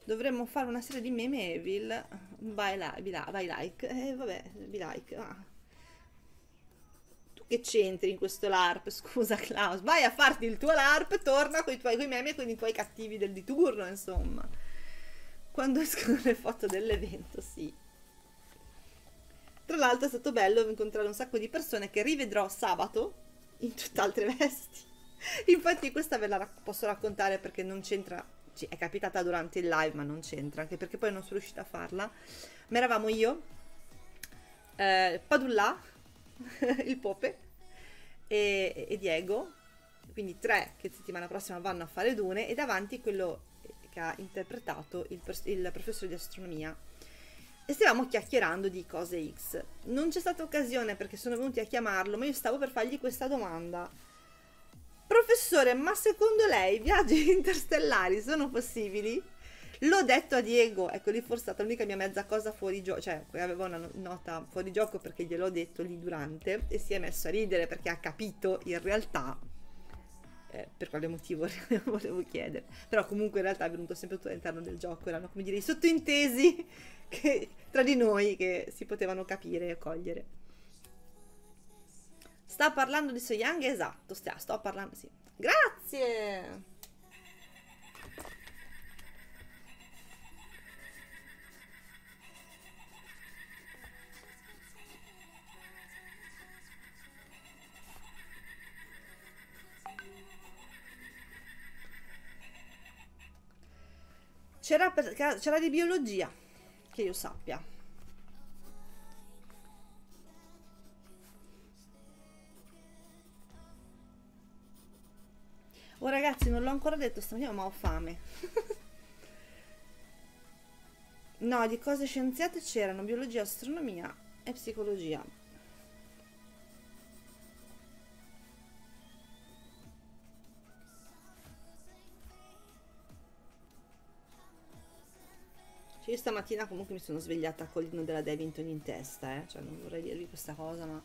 Dovremmo fare una serie di meme evil, vai like, vabbè, be like, ah. Che c'entri in questo LARP? Scusa Klaus, vai a farti il tuo LARP, torna con i tuoi meme e con i tuoi cattivi del di turno, insomma. Quando escono le foto dell'evento, sì. Tra l'altro è stato bello incontrare un sacco di persone che rivedrò sabato in tutt'altre vesti. Infatti questa ve la posso raccontare perché non c'entra, è capitata durante il live ma non c'entra, anche perché poi non sono riuscita a farla. Ma eravamo io, Padulla, il Pope e Diego, quindi tre che settimana prossima vanno a fare Dune, e davanti quello che ha interpretato il professore di astronomia, e stavamo chiacchierando di cose X. Non c'è stata occasione perché sono venuti a chiamarlo, ma io stavo per fargli questa domanda: professore, ma secondo lei i viaggi interstellari sono possibili? L'ho detto a Diego, ecco lì forse è stata l'unica mia mezza cosa fuori gioco, cioè avevo una nota fuori gioco perché gliel'ho detto lì durante, e si è messo a ridere perché ha capito in realtà per quale motivo volevo chiedere, però comunque in realtà è venuto sempre tutto all'interno del gioco, erano come dire i sottointesi che, tra di noi, che si potevano capire e cogliere. Sta parlando di So Young, esatto, sto parlando, sì, grazie! C'era di biologia, che io sappia. Oh ragazzi, non l'ho ancora detto stamattina, ma ho fame. No, di cose scienziate c'erano biologia, astronomia e psicologia. Io stamattina comunque mi sono svegliata col dino della Devington in testa, cioè non vorrei dirvi questa cosa, ma...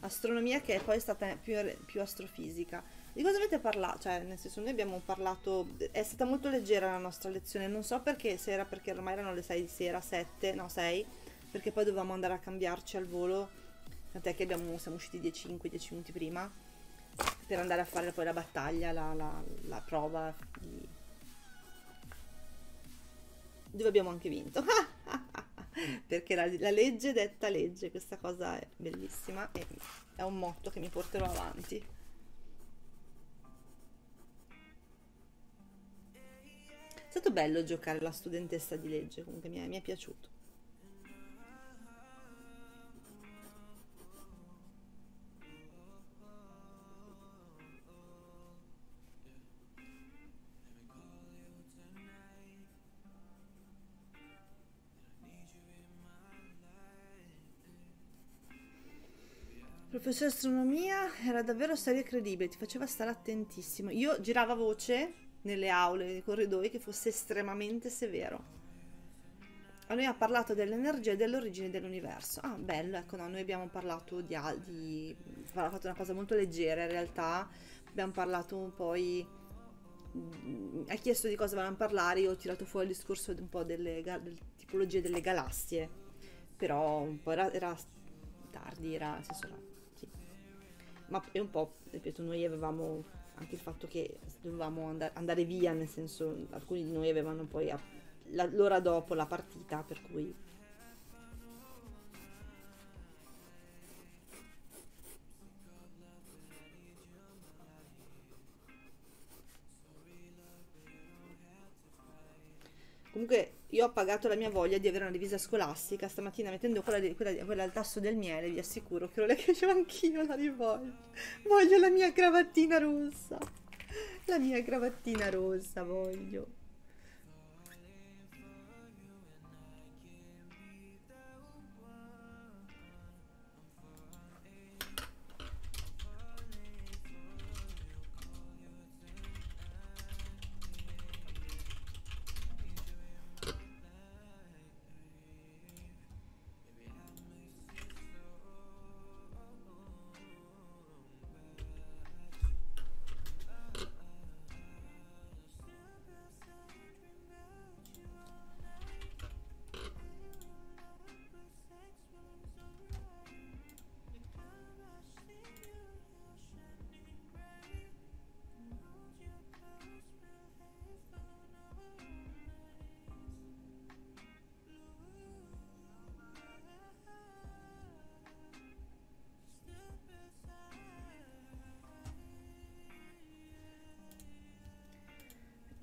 Astronomia, che poi è stata più astrofisica. Di cosa avete parlato? Cioè, nel senso, noi abbiamo parlato... È stata molto leggera la nostra lezione, non so perché, se era perché ormai erano le 6 di sera, 7, no 6, perché poi dovevamo andare a cambiarci al volo, tant'è che siamo usciti 10 minuti prima, per andare a fare poi la battaglia, la prova di... dove abbiamo anche vinto, perché la legge detta legge, questa cosa è bellissima e è un motto che mi porterò avanti. È stato bello giocare la studentessa di legge, comunque mi è piaciuto. Professore di astronomia era davvero serio e credibile, ti faceva stare attentissimo. Io girava voce nelle aule, nei corridoi, che fosse estremamente severo. A noi ha parlato dell'energia e dell'origine dell'universo. Ah, bello, ecco, no, noi abbiamo parlato abbiamo fatto una cosa molto leggera in realtà, abbiamo parlato un po', ha chiesto di cosa volevamo parlare, io ho tirato fuori il discorso un po' delle tipologie delle galassie, però un po' era tardi, era, nel senso, sì. Ma è un po', ripeto, noi avevamo anche il fatto che dovevamo andare via, nel senso, alcuni di noi avevano poi l'ora dopo la partita, per cui comunque io ho pagato la mia voglia di avere una divisa scolastica stamattina, mettendo quella al tasso del miele. Vi assicuro che volevo, che c'ho anch'io la rivolgo, voglio la mia cravattina rossa, la mia cravattina rossa voglio.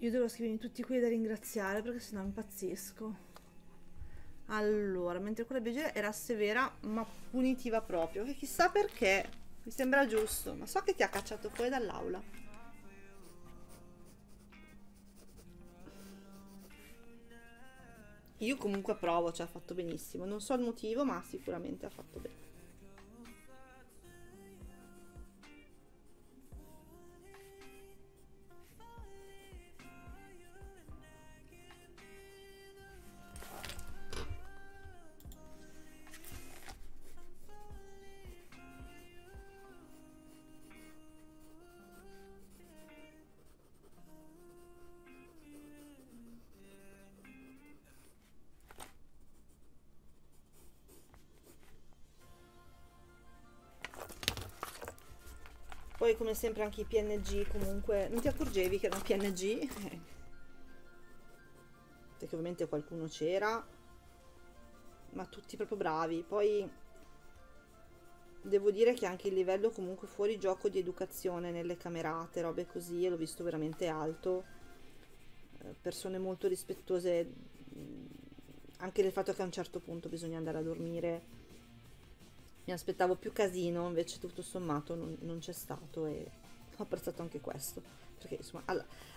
Io devo scrivermi tutti quelli da ringraziare perché sennò impazzisco. Allora, mentre quella BG era severa ma punitiva proprio, che chissà perché, mi sembra giusto, ma so che ti ha cacciato fuori dall'aula. Io comunque approvo, cioè ha fatto benissimo, non so il motivo ma sicuramente ha fatto bene. Poi come sempre anche i PNG, comunque non ti accorgevi che erano PNG? Perché ovviamente qualcuno c'era, ma tutti proprio bravi. Poi devo dire che anche il livello comunque fuori gioco di educazione nelle camerate, robe così, l'ho visto veramente alto, persone molto rispettose, anche del fatto che a un certo punto bisogna andare a dormire. Mi aspettavo più casino, invece tutto sommato non c'è stato, e ho apprezzato anche questo, perché insomma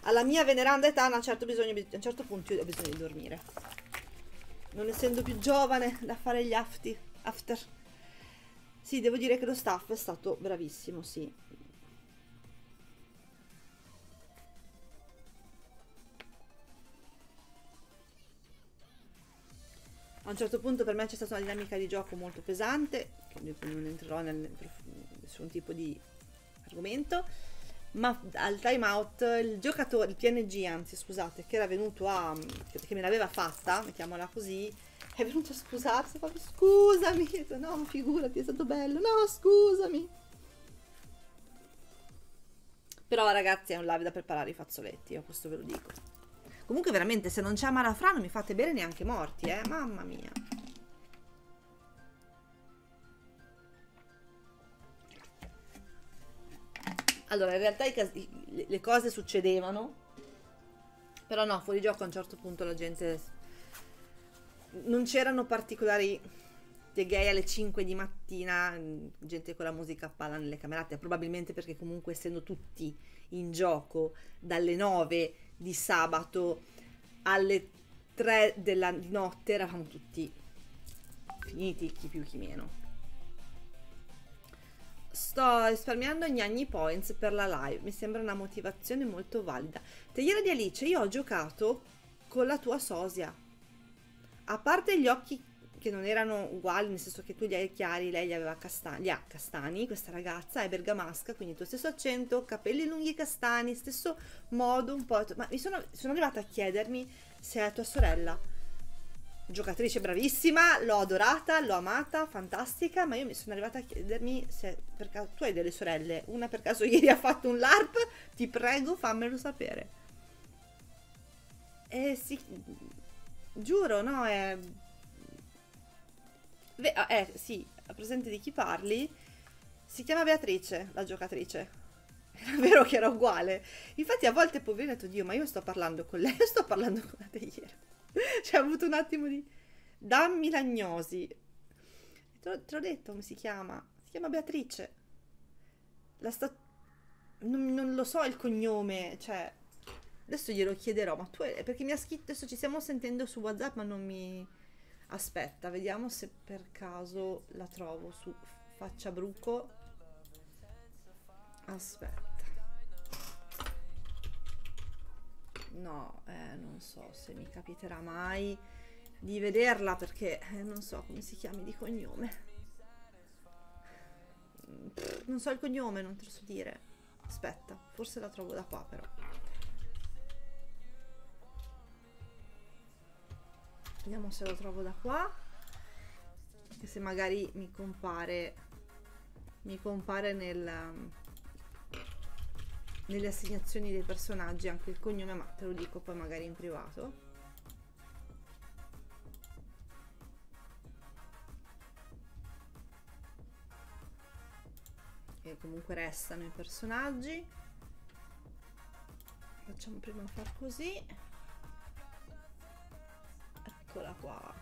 alla mia veneranda età a un certo punto io ho bisogno di dormire, non essendo più giovane da fare gli after. Sì, devo dire che lo staff è stato bravissimo, sì. A un certo punto per me c'è stata una dinamica di gioco molto pesante, che non entrerò in nessun tipo di argomento, ma al time out il giocatore, il PNG anzi, scusate, che era venuto che me l'aveva fatta, mettiamola così, è venuto a scusarsi, proprio scusami, detto, no figurati, è stato bello, no scusami. Però ragazzi è un live da preparare i fazzoletti, io questo ve lo dico. Comunque veramente se non c'è Marafra non mi fate bere neanche morti, mamma mia. Allora in realtà le cose succedevano, però no, fuori gioco a un certo punto la gente, non c'erano particolari dei gay alle 5 di mattina, gente con la musica a palla nelle camerate, probabilmente perché comunque essendo tutti in gioco dalle 9 di sabato alle 3 della notte eravamo tutti finiti, chi più chi meno. Sto risparmiando gnagni points per la live, mi sembra una motivazione molto valida. Tagliera di Alice, io ho giocato con la tua sosia, a parte gli occhi che non erano uguali, nel senso che tu li hai chiari, lei li aveva castani, li ha castani, questa ragazza è bergamasca, quindi tuo stesso accento, capelli lunghi e castani, stesso modo un po', ma mi sono arrivata a chiedermi se è tua sorella. Giocatrice bravissima, l'ho adorata, l'ho amata, fantastica, ma io mi sono arrivata a chiedermi se per caso tu hai delle sorelle, una per caso ieri ha fatto un LARP, ti prego fammelo sapere. Sì, giuro, no, è... sì, a presente di chi parli, si chiama Beatrice, la giocatrice. Era vero che era uguale, infatti a volte poverina ho detto, Dio, ma io sto parlando con lei, io sto parlando con la teiera. Cioè, ho avuto un attimo di... Dammi l'agnosi. Te l'ho detto come si chiama. Si chiama Beatrice. Non lo so il cognome. Cioè, adesso glielo chiederò. Ma tu... Perché mi ha scritto... Adesso ci stiamo sentendo su WhatsApp, ma non mi... Aspetta, vediamo se per caso la trovo su Facciabruco. Aspetta. No, non so se mi capiterà mai di vederla perché non so come si chiami di cognome. Non so il cognome, non te lo so dire. Aspetta, forse la trovo da qua però. Vediamo se lo trovo da qua. Che se magari mi compare nel... nelle assegnazioni dei personaggi anche il cognome, ma te lo dico poi magari in privato. E comunque restano i personaggi. Facciamo prima far così. Eccola qua.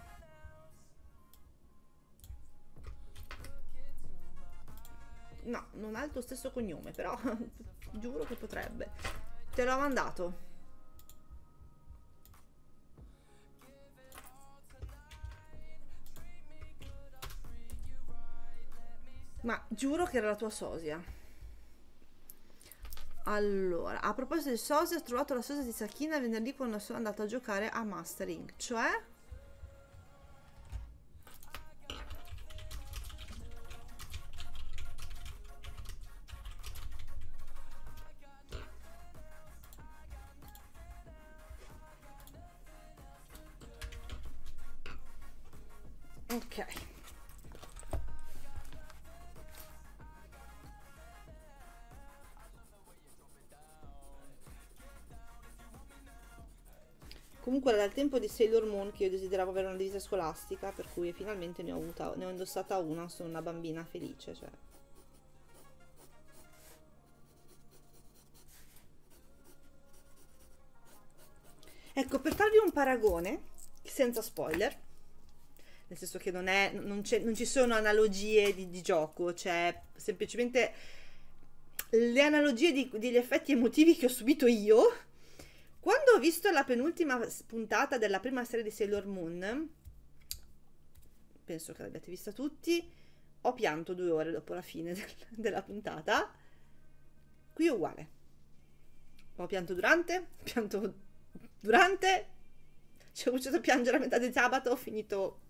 No, non ha il tuo stesso cognome, però giuro che potrebbe. Te l'ho mandato. Ma giuro che era la tua sosia. Allora, a proposito di sosia, ho trovato la sosia di Sakina venerdì quando sono andata a giocare a Mastering. Cioè... Ok, comunque era il tempo di Sailor Moon che io desideravo avere una divisa scolastica, per cui finalmente ne ho indossata una, sono una bambina felice, cioè. Ecco, per farvi un paragone senza spoiler, nel senso che non ci sono analogie di gioco, cioè semplicemente le analogie degli effetti emotivi che ho subito io. Quando ho visto la penultima puntata della prima serie di Sailor Moon, penso che l'abbiate vista tutti, ho pianto 2 ore dopo la fine della puntata. Qui è uguale. Ho pianto durante, ci ho cominciato a piangere a metà di sabato, ho finito...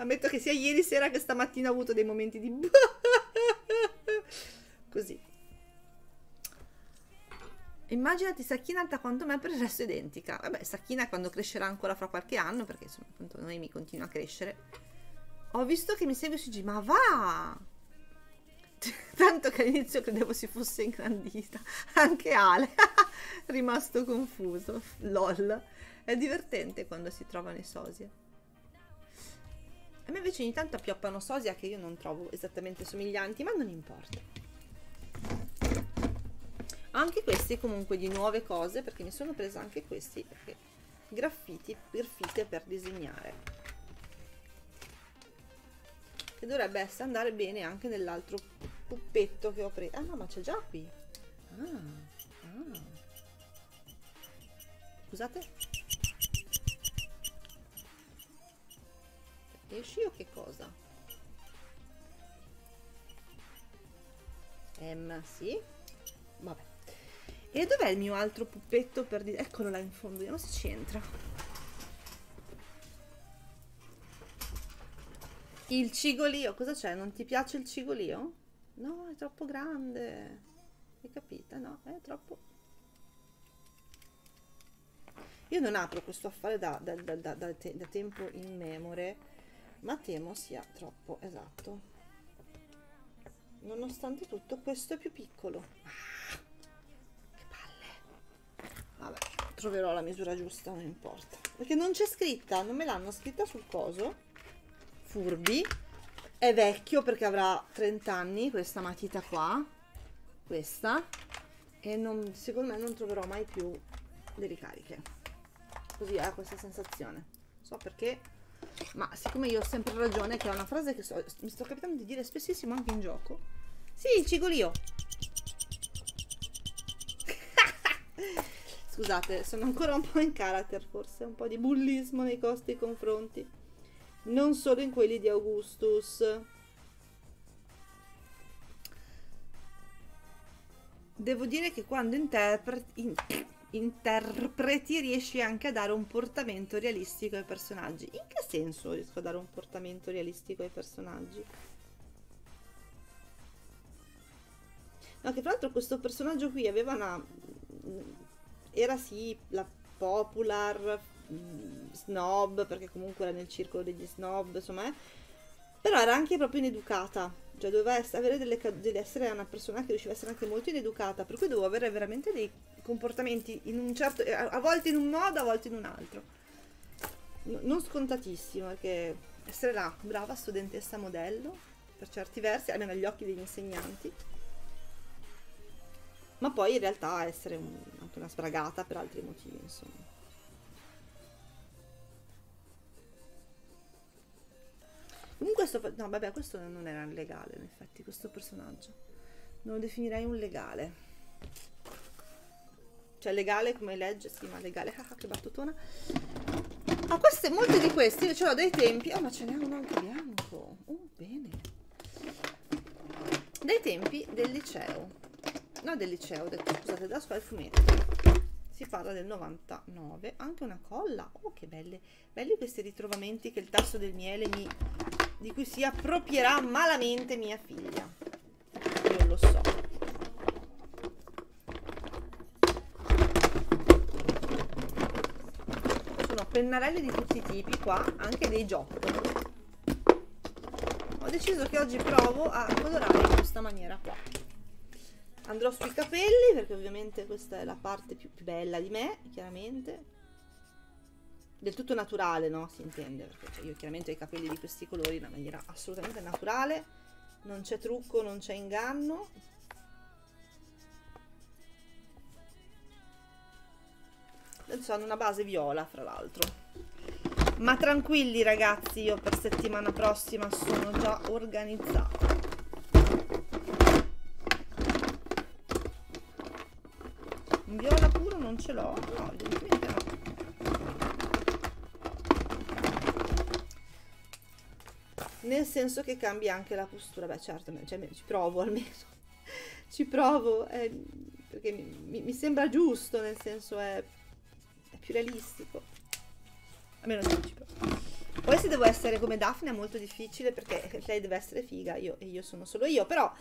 Ammetto che sia ieri sera che stamattina ho avuto dei momenti di... Così. Immaginati Sakina alta quanto me, per il resto è identica. Vabbè, Sakina quando crescerà ancora fra qualche anno, perché insomma, appunto, noi mi continua a crescere. Ho visto che mi segue su G, ma va! Tanto che all'inizio credevo si fosse ingrandita. Anche Ale. Rimasto confuso. LOL. È divertente quando si trovano i sosie. A me invece ogni tanto appioppano sosia che io non trovo esattamente somiglianti, ma non importa. Anche questi comunque di nuove cose, perché mi sono presa anche questi, perché graffite per disegnare. Che dovrebbe andare bene anche nell'altro puppetto che ho preso. Ah no, ma c'è già qui. Ah. Scusate. Esci o che cosa? Sì. Vabbè. E dov'è il mio altro puppetto per dire... Eccolo là in fondo, vediamo se ci entra. Il cigolio, cosa c'è? Non ti piace il cigolio? No, è troppo grande. Hai capito? No, è troppo. Io non apro questo affare da tempo in memore, ma temo sia troppo, esatto. Nonostante tutto, questo è più piccolo. Ah, che palle. Vabbè, troverò la misura giusta, non importa. Perché non c'è scritta, non me l'hanno scritta sul coso. Furbi. È vecchio perché avrà 30 anni questa matita qua. Questa. E non, secondo me non troverò mai più le ricariche. Così ha questa sensazione, so perché, ma siccome io ho sempre ragione, che è una frase che mi sto capitando di dire spessissimo anche in gioco. Sì, il cigolio. Scusate, sono ancora un po' in character, forse un po' di bullismo nei vostri confronti, non solo in quelli di Augustus. Devo dire che quando interpreti riesci anche a dare un portamento realistico ai personaggi. In che senso riesco a dare un portamento realistico ai personaggi? No, che tra l'altro questo personaggio qui aveva una... era sì la popular snob, perché comunque era nel circolo degli snob, insomma, però era anche proprio ineducata. Cioè doveva avere essere una persona che riusciva a essere anche molto ineducata, per cui dovevo avere veramente dei comportamenti in un certo, a volte in un modo, a volte in un altro. Non scontatissimo, perché essere là, brava studentessa modello, per certi versi, almeno agli occhi degli insegnanti, ma poi in realtà essere anche una sbragata per altri motivi, insomma. Comunque no, vabbè, questo non era legale, in effetti, questo personaggio. Non lo definirei un legale. Cioè, legale come legge, sì, ma legale. Ah, che battutona. Ah, queste, molte di queste, io ce l'ho dai tempi. Ah, ma ce n'è uno anche bianco. Oh, bene. Dai tempi del liceo. No, del liceo, ho detto, scusate, da scuola al fumetto. Si parla del 99. Anche una colla. Oh, che belle. Belli questi ritrovamenti che il tasso del miele di cui si approprierà malamente mia figlia. Io lo so. Sono pennarelli di tutti i tipi qua, anche dei giotto. Ho deciso che oggi provo a colorare in questa maniera qua. Andrò sui capelli, perché ovviamente questa è la parte più bella di me, chiaramente. Del tutto naturale, no? Si intende, perché cioè, io chiaramente ho i capelli di questi colori in una maniera assolutamente naturale, non c'è trucco, non c'è inganno. Adesso hanno una base viola, fra l'altro. Ma tranquilli ragazzi, io per settimana prossima sono già organizzata. Un viola puro non ce l'ho, no, evidentemente no. Nel senso che cambia anche la postura, beh certo, cioè, ci provo almeno, ci provo, perché mi sembra giusto, nel senso è più realistico, almeno ci provo. Poi se devo essere come Daphne è molto difficile, perché lei deve essere figa, io sono solo io, però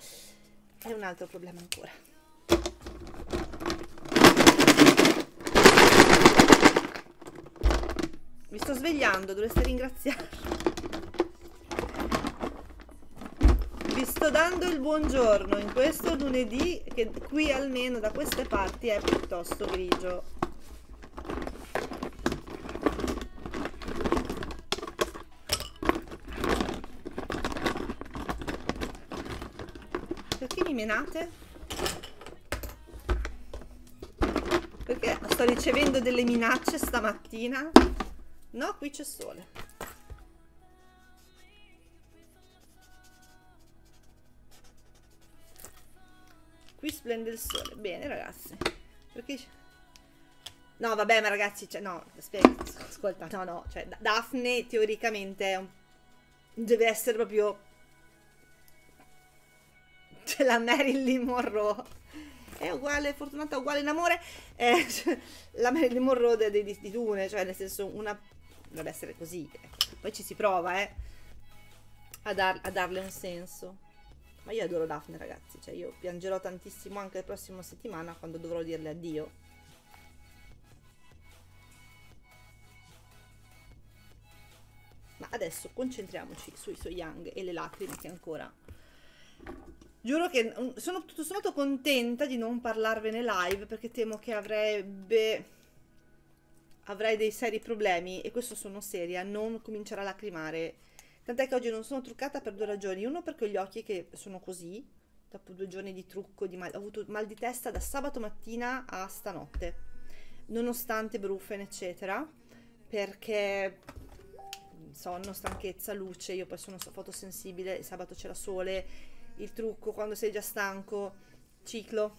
è un altro problema ancora. Mi sto svegliando, dovreste ringraziarmi. Vi sto dando il buongiorno in questo lunedì che qui almeno da queste parti è piuttosto grigio. Perché mi menate? Perché sto ricevendo delle minacce stamattina? No, qui c'è sole. Qui splende il sole. Bene ragazzi, perché no vabbè, ma ragazzi, cioè, no ascolta, no cioè Daphne teoricamente deve essere proprio, cioè, la Marilyn Monroe è uguale, fortunata uguale in amore, cioè, la Marilyn Monroe di Dune, cioè nel senso una deve essere così, poi ci si prova a darle un senso. Ma io adoro Daphne, ragazzi, cioè io piangerò tantissimo anche la prossima settimana quando dovrò dirle addio. Ma adesso concentriamoci sui So Young e le lacrime che ancora... Giuro che sono tutto sommato contenta di non parlarvene live, perché temo che avrei dei seri problemi, e questo sono seria, non cominciare a lacrimare. Tant'è che oggi non sono truccata per due ragioni. Uno, perché ho gli occhi che sono così, dopo 2 giorni di trucco, ho avuto mal di testa da sabato mattina a stanotte, nonostante brufen eccetera, perché sonno, stanchezza, luce, io poi sono fotosensibile, sabato c'era sole, il trucco quando sei già stanco, ciclo,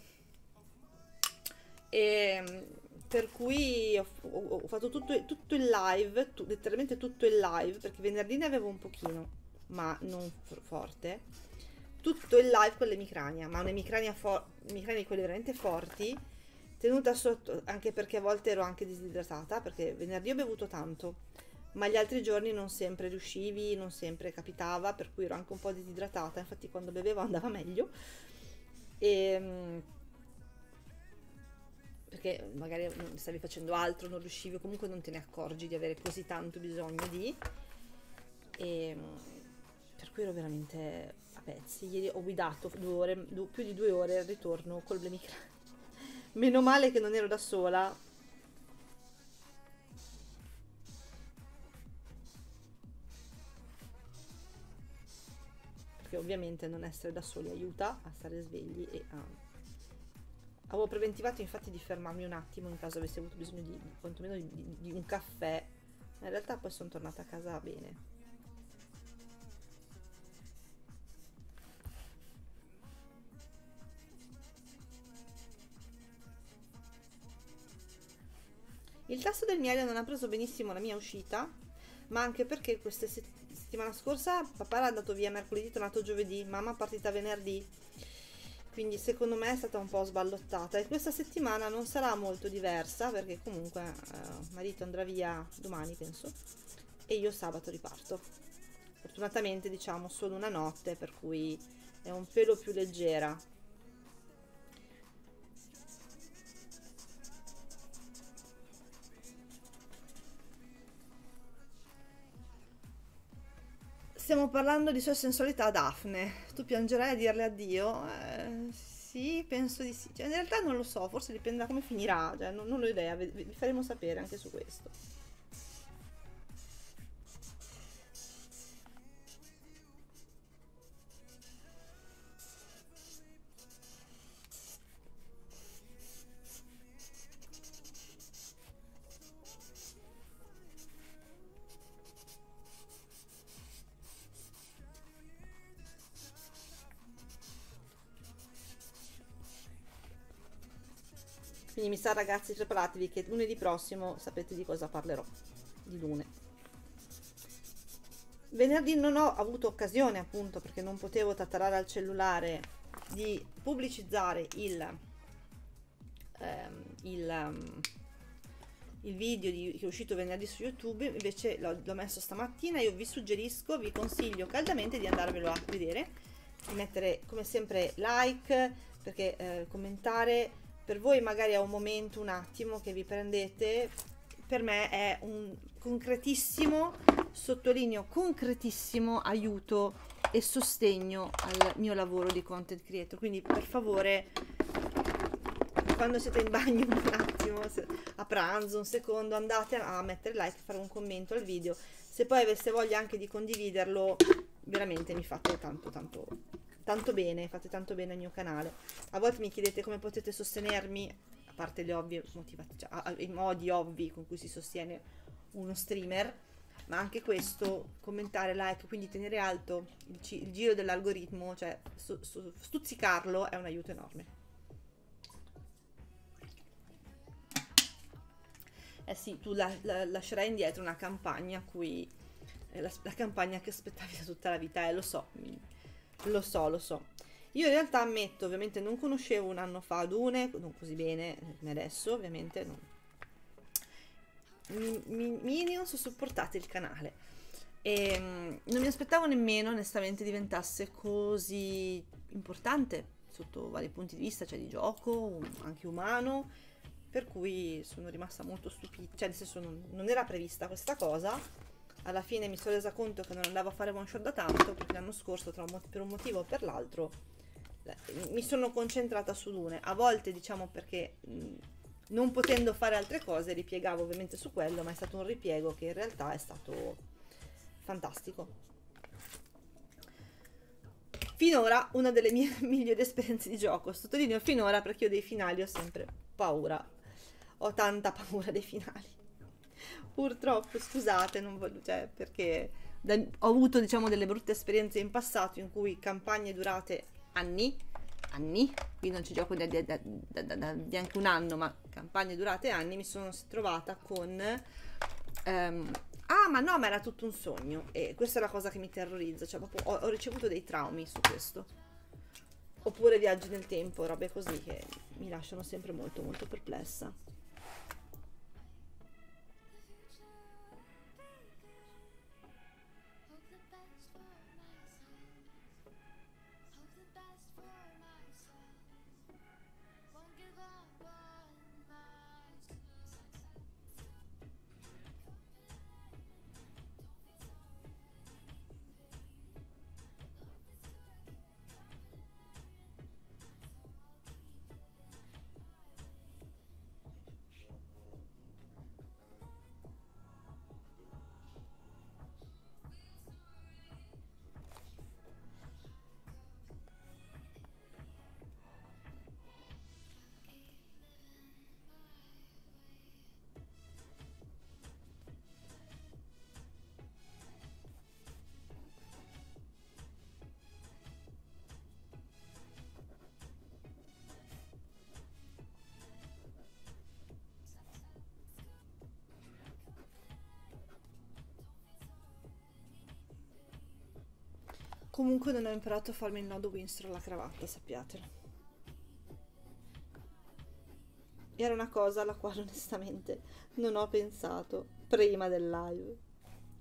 e per cui ho fatto tutto il live, letteralmente tutto il live, perché venerdì ne avevo un pochino, ma non forte, tutto il live con l'emicrania, ma un'emicrania di quelle veramente forti, tenuta sotto, anche perché a volte ero anche disidratata, perché venerdì ho bevuto tanto, ma gli altri giorni non sempre riuscivi, non sempre capitava, per cui ero anche un po' disidratata, infatti quando bevevo andava meglio, e... perché magari stavi facendo altro, non riuscivi, comunque non te ne accorgi di avere così tanto bisogno di, e per cui ero veramente a pezzi. Ieri ho guidato più di 2 ore al ritorno col blemicrania, meno male che non ero da sola. Perché ovviamente non essere da soli aiuta a stare svegli e a... Avevo preventivato infatti di fermarmi un attimo in caso avessi avuto bisogno di quantomeno di un caffè. In realtà poi sono tornata a casa bene. Il tasso del miele non ha preso benissimo la mia uscita, ma anche perché questa settimana scorsa papà era andato via mercoledì, tornato giovedì, mamma è partita venerdì. Quindi secondo me è stata un po' sballottata, e questa settimana non sarà molto diversa, perché comunque marito andrà via domani penso e io sabato riparto. Fortunatamente diciamo solo una notte, per cui è un pelo più leggera. Stiamo parlando di sua sensualità, Daphne. Tu piangerai a dirle addio? Sì, penso di sì. Cioè, in realtà non lo so, forse dipende da come finirà, cioè, non ho idea, vi faremo sapere anche su questo. Quindi mi sa, ragazzi, preparatevi che lunedì prossimo sapete di cosa parlerò, di lune. Venerdì non ho avuto occasione, appunto, perché non potevo tattarare al cellulare, di pubblicizzare il video che è uscito venerdì su YouTube, invece l'ho messo stamattina. Io vi suggerisco, vi consiglio caldamente di andarvelo a vedere, di mettere come sempre like, perché commentare... Per voi magari è un momento, un attimo che vi prendete, per me è un concretissimo, sottolineo concretissimo, aiuto e sostegno al mio lavoro di content creator. Quindi per favore, quando siete in bagno un attimo, a pranzo un secondo, andate a mettere like, fare un commento al video. Se poi aveste voglia anche di condividerlo, veramente mi fate tanto bene, fate tanto bene al mio canale. A volte mi chiedete come potete sostenermi, a parte le ovvie i modi ovvi con cui si sostiene uno streamer, ma anche questo, commentare, like, quindi tenere alto il giro dell'algoritmo, cioè stuzzicarlo, è un aiuto enorme. Eh sì, tu lascerai indietro una campagna a cui la campagna che aspettavi da tutta la vita, lo so. Lo so. Io in realtà ammetto, ovviamente non conoscevo un anno fa Dune, non così bene come adesso, ovviamente non. Minions, supportate il canale. e non mi aspettavo nemmeno onestamente diventasse così importante sotto vari punti di vista, cioè di gioco, anche umano, per cui sono rimasta molto stupita, cioè nel senso non era prevista questa cosa. Alla fine mi sono resa conto che non andavo a fare one shot da tanto, perché l'anno scorso per un motivo o per l'altro mi sono concentrata su Dune, a volte diciamo perché non potendo fare altre cose ripiegavo ovviamente su quello, ma è stato un ripiego che in realtà è stato fantastico. Finora una delle mie migliori esperienze di gioco, sottolineo finora perché io dei finali ho sempre paura, ho tanta paura dei finali. Purtroppo, scusate, non voglio, cioè, perché ho avuto diciamo delle brutte esperienze in passato in cui campagne durate anni, qui non ci gioco di anche un anno, ma campagne durate anni, mi sono trovata con ah ma no, ma era tutto un sogno, e questa è la cosa che mi terrorizza, cioè proprio ho ricevuto dei traumi su questo, oppure viaggi nel tempo, robe così che mi lasciano sempre molto molto perplessa. Comunque non ho imparato a farmi il nodo Windsor alla cravatta, sappiatelo. Era una cosa alla quale onestamente non ho pensato prima del live.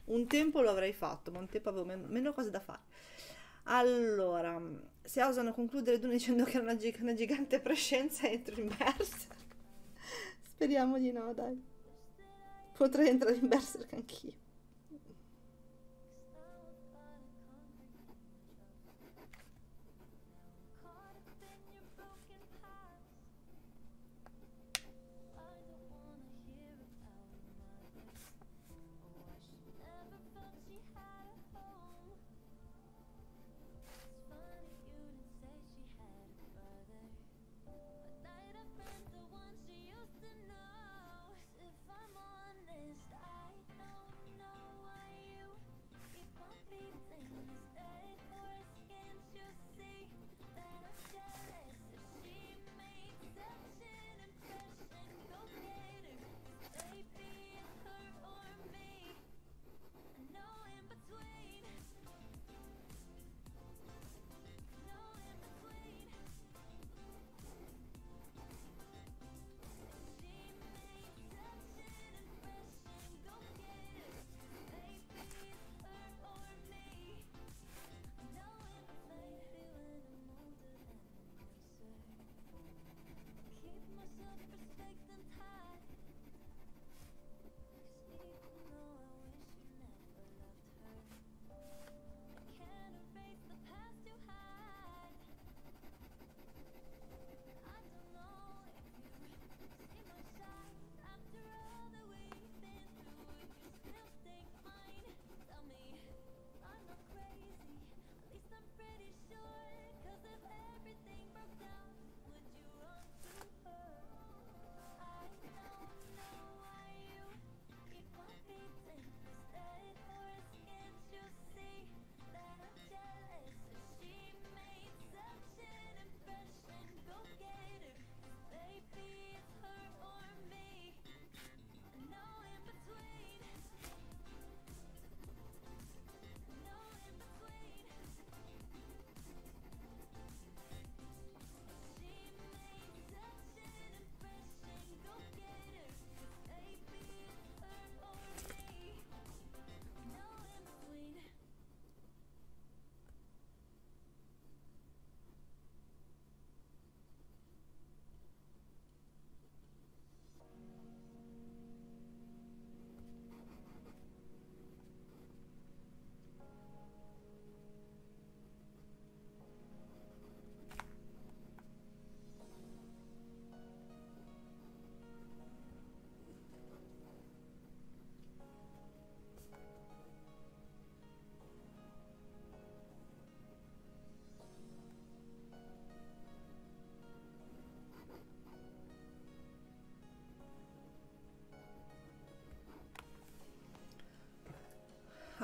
Un tempo lo avrei fatto, ma un tempo avevo meno cose da fare. Allora, se osano concludere Dune dicendo che è una gigante prescienza, entro in Berserk. Speriamo di no, dai. Potrei entrare in Berserk anch'io.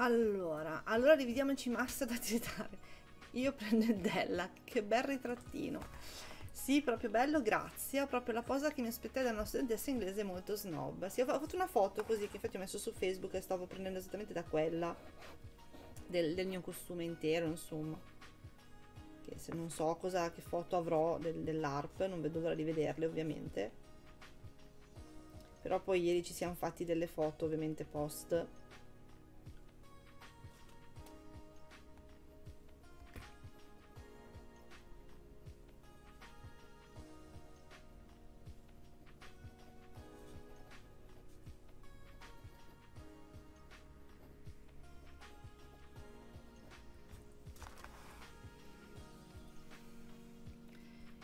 Allora dividiamoci massa da tritare. Io prendo il Della, che bel ritrattino. Sì, proprio bello, grazie. Proprio la posa che mi aspettai da una studentessa inglese molto snob. Sì, ho fatto una foto così che infatti ho messo su Facebook e stavo prendendo esattamente da quella del mio costume intero, insomma. Che se non so che foto avrò dell'ARP, non vedo l'ora di vederle ovviamente. Però poi ieri ci siamo fatti delle foto ovviamente post.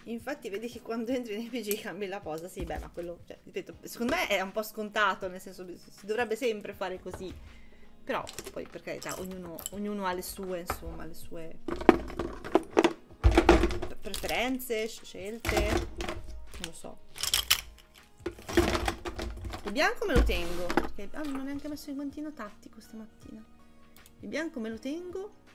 Infatti vedi che quando entri nei PG cambi la posa. Sì, beh, ma quello, cioè, ripeto, secondo me è un po' scontato, nel senso si dovrebbe sempre fare così. Però poi, per carità, ognuno ha le sue, insomma, le sue preferenze, scelte, non lo so. Il bianco me lo tengo, perché non ho neanche messo in continuo tattico stamattina. Il bianco me lo tengo.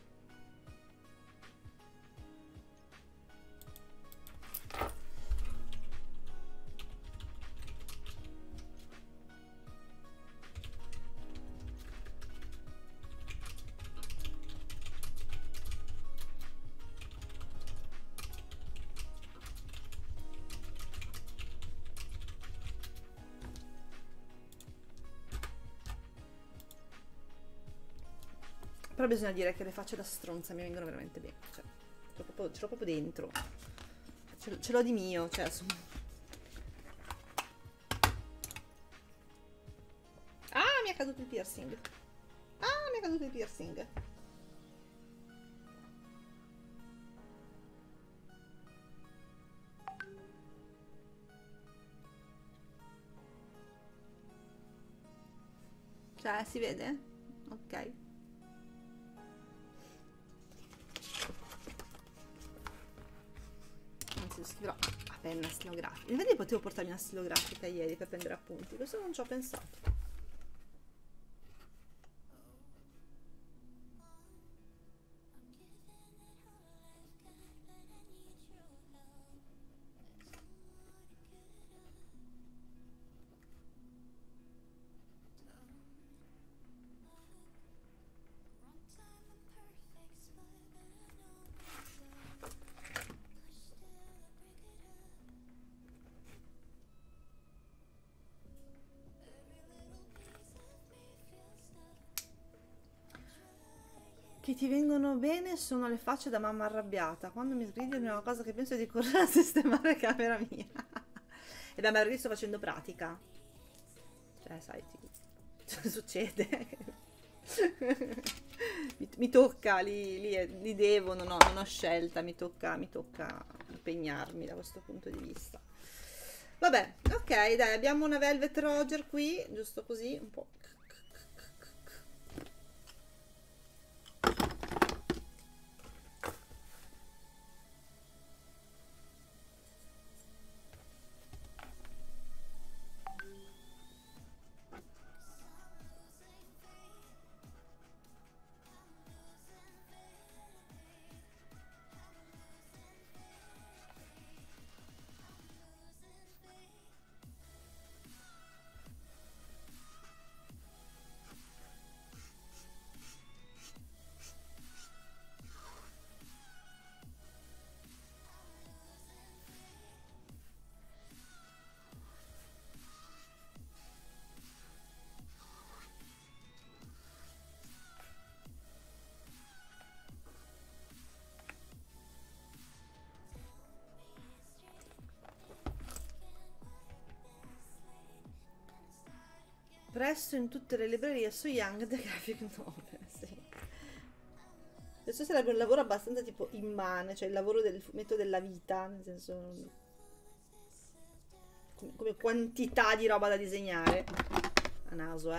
Però bisogna dire che le facce da stronza mi vengono veramente bene, cioè, ce l'ho proprio dentro, ce l'ho di mio, cioè, insomma. Ah, mi è caduto il piercing. Cioè, si vede? Ok. Scriverò a penna stilografica. Invece potevo portarmi una stilografica ieri per prendere appunti, questo non ci ho pensato. Che ti vengono bene sono le facce da mamma arrabbiata. Quando mi sgridi, l'unica cosa che penso è di correre a sistemare camera mia. E beh, ma perché sto facendo pratica. Cioè, sai, succede. mi tocca, lì devo, non ho scelta, mi tocca impegnarmi da questo punto di vista. Vabbè, ok, dai, abbiamo una Velvet Roger qui, giusto così, un po'. Presso in tutte le librerie So Young The Graphic Novel, sì. Questo sarebbe un lavoro abbastanza tipo immane, cioè il lavoro del fumetto della vita, nel senso come quantità di roba da disegnare a naso,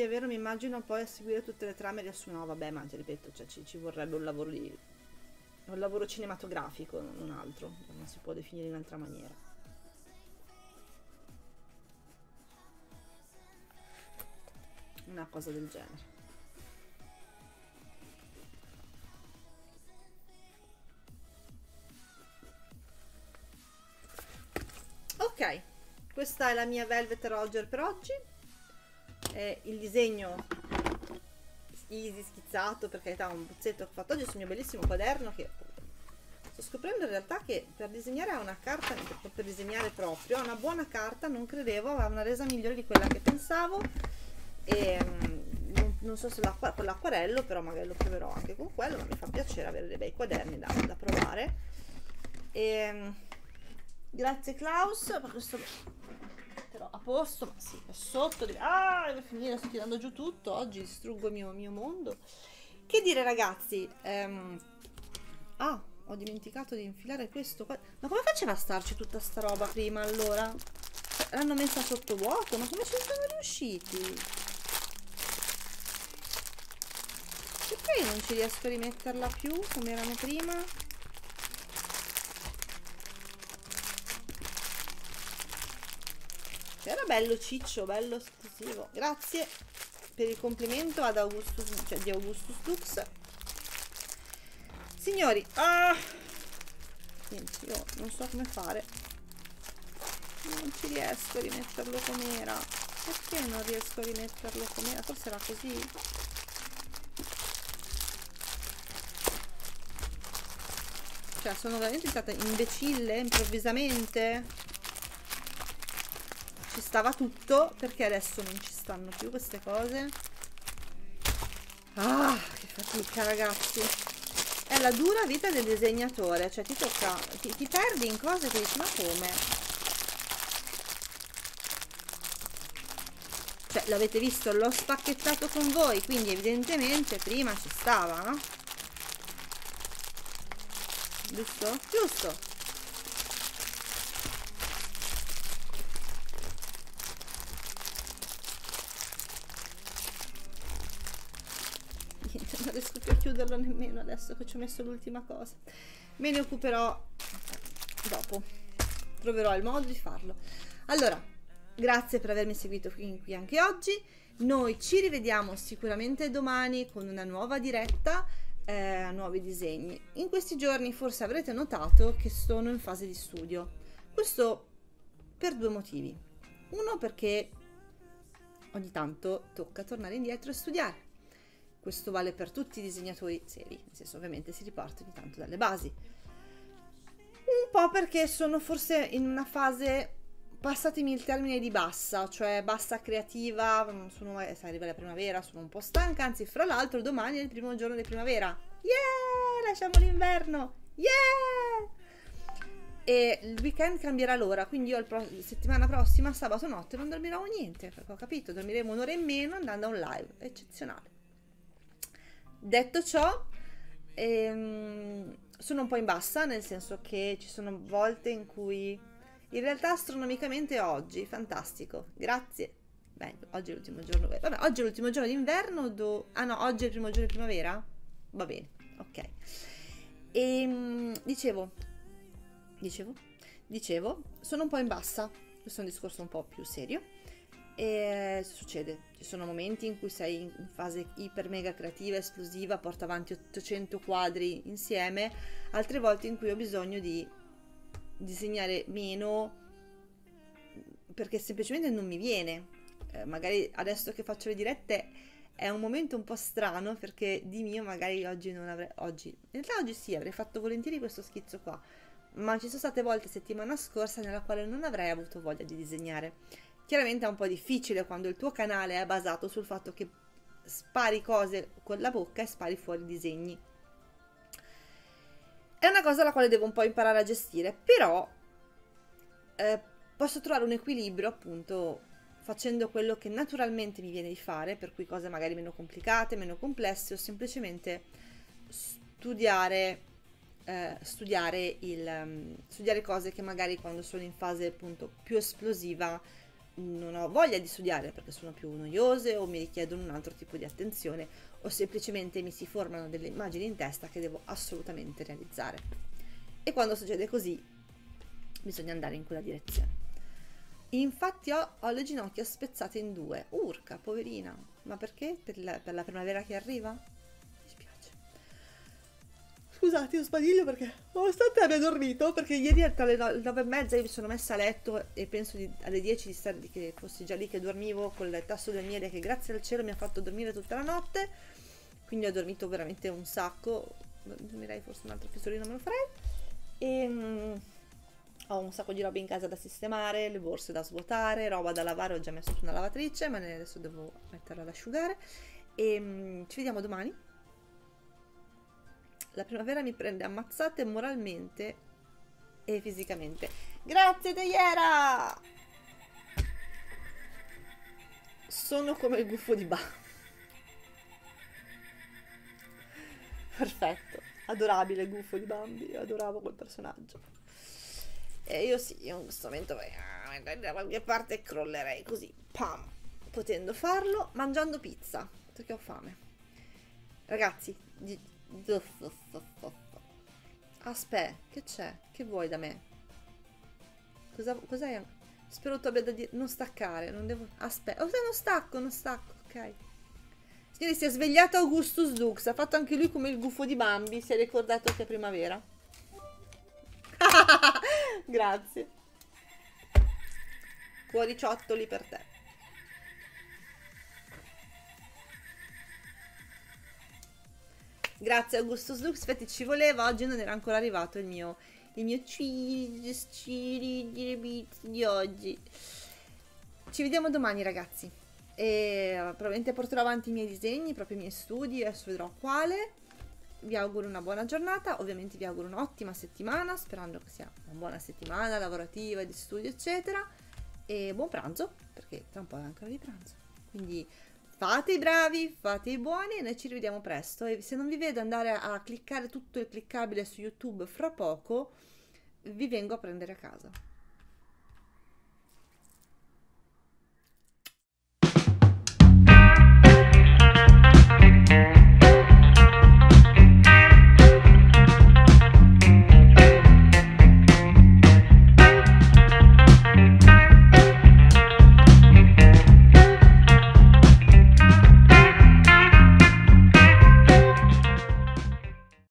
sì, è vero, mi immagino poi a seguire tutte le trame riassumono. No, vabbè, ma ti ripeto, cioè, ci vorrebbe un lavoro di... un lavoro cinematografico, non un altro, non si può definire in altra maniera. Una cosa del genere. Ok, questa è la mia Velvet Roger per oggi. Il disegno easy, schizzato, per carità, un bozzetto che ho fatto oggi sul mio bellissimo quaderno, che sto scoprendo in realtà che per disegnare ha una carta, per disegnare proprio ha una buona carta, non credevo, aveva una resa migliore di quella che pensavo, e non so se con l'acquarello, però magari lo proverò anche con quello, ma mi fa piacere avere dei bei quaderni da provare. E grazie Klaus per questo, però a posto, ma sì, è sotto, deve finire, sto tirando giù tutto, oggi distruggo il mio mondo. Che dire ragazzi, ho dimenticato di infilare questo qua, ma come faceva a starci tutta sta roba prima allora? L'hanno messa sotto vuoto, ma come ci sono riusciti? Perché io non ci riesco a rimetterla più come erano prima? Era bello ciccio, bello esclusivo. Grazie per il complimento ad Augustus, cioè di Augustus Lux. Signori, niente, io non so come fare, non ci riesco a rimetterlo com'era. Perché non riesco a rimetterlo com'era? Forse era così. Cioè sono veramente stata imbecille improvvisamente. Ci stava tutto, perché adesso non ci stanno più queste cose. Ah, che fatica ragazzi, è la dura vita del disegnatore, cioè ti tocca, ti perdi in cose che dici ma come, cioè l'avete visto, l'ho spacchettato con voi, quindi evidentemente prima ci stava, no? Giusto? Giusto. Non riesco più a chiuderlo nemmeno adesso che ci ho messo l'ultima cosa. Me ne occuperò dopo, troverò il modo di farlo. Allora, grazie per avermi seguito qui anche oggi, noi ci rivediamo sicuramente domani con una nuova diretta, nuovi disegni. In questi giorni forse avrete notato che sono in fase di studio, questo per due motivi. Uno, perché ogni tanto tocca tornare indietro e studiare. Questo vale per tutti i disegnatori seri, nel senso ovviamente si riparte ogni tanto dalle basi. Un po' perché sono forse in una fase, passatemi il termine, di bassa, cioè bassa creativa, arriva la primavera, sono un po' stanca, anzi fra l'altro domani è il primo giorno di primavera. Yeah! Lasciamo l'inverno! Yeah! E il weekend cambierà l'ora, quindi io la settimana prossima, sabato notte, non dormirò niente, perché ho capito, dormiremo un'ora in meno andando a un live, eccezionale. Detto ciò, sono un po' in bassa, nel senso che ci sono volte in cui in realtà astronomicamente oggi, fantastico, grazie, beh, oggi è l'ultimo giorno, vabbè, oggi è l'ultimo giorno d'inverno, oggi è il primo giorno di primavera? Va bene, ok. E dicevo, sono un po' in bassa, questo è un discorso un po' più serio. E succede, ci sono momenti in cui sei in fase iper mega creativa, esplosiva, porta avanti 800 quadri insieme, altre volte in cui ho bisogno di disegnare meno perché semplicemente non mi viene. Magari adesso che faccio le dirette è un momento un po' strano, perché di mio magari oggi non avrei, in realtà oggi sì, avrei fatto volentieri questo schizzo qua, ma ci sono state volte settimana scorsa nella quale non avrei avuto voglia di disegnare. Chiaramente è un po' difficile quando il tuo canale è basato sul fatto che spari cose con la bocca e spari fuori disegni. È una cosa alla quale devo un po' imparare a gestire, però posso trovare un equilibrio appunto facendo quello che naturalmente mi viene di fare, per cui cose magari meno complicate, meno complesse, o semplicemente studiare cose che magari quando sono in fase appunto più esplosiva non ho voglia di studiare perché sono più noiose o mi richiedono un altro tipo di attenzione, o semplicemente mi si formano delle immagini in testa che devo assolutamente realizzare. E quando succede così bisogna andare in quella direzione. Infatti ho le ginocchia spezzate in due. Urca, poverina. Ma perché? Per la primavera che arriva? Mi spiace. Scusate, io sbadiglio perché nonostante abbia dormito, perché ieri tra le 9:30 io mi sono messa a letto e penso alle 10 di stare, che fossi già lì che dormivo col tasso del miele che grazie al cielo mi ha fatto dormire tutta la notte, quindi ho dormito veramente un sacco. Dormirei forse un altro pisolino, me lo farei. Ho un sacco di robe in casa da sistemare, le borse da svuotare, roba da lavare, ho già messo su una lavatrice, ma adesso devo metterla ad asciugare. Ci vediamo domani. La primavera mi prende ammazzate moralmente e fisicamente. Grazie Teiera! Sono come il gufo di Ba. Perfetto, adorabile il gufo di Bambi, adoravo quel personaggio. E io sì, in questo momento da qualche parte crollerei così, pam, potendo farlo mangiando pizza, perché ho fame. Ragazzi, aspetta, che c'è? Che vuoi da me? Cos'è? Spero tu abbia da dire, non staccare, non devo, aspetta, non stacco, ok. Signori, si è svegliato Augustus Dux, ha fatto anche lui come il gufo di Bambi, si è ricordato che è primavera. Grazie, cuoriciottoli per te. Grazie Augustus Lux, infatti ci voleva, oggi non era ancora arrivato il mio cheese di oggi. Ci vediamo domani ragazzi, e probabilmente porterò avanti i miei disegni, proprio i miei studi, adesso vedrò quale. Vi auguro una buona giornata, ovviamente vi auguro un'ottima settimana, sperando che sia una buona settimana lavorativa, di studio eccetera, e buon pranzo, perché tra un po' è ancora di pranzo, quindi fate i bravi, fate i buoni e noi ci rivediamo presto. E se non vi vedo andare a cliccare tutto il cliccabile su YouTube fra poco, vi vengo a prendere a casa.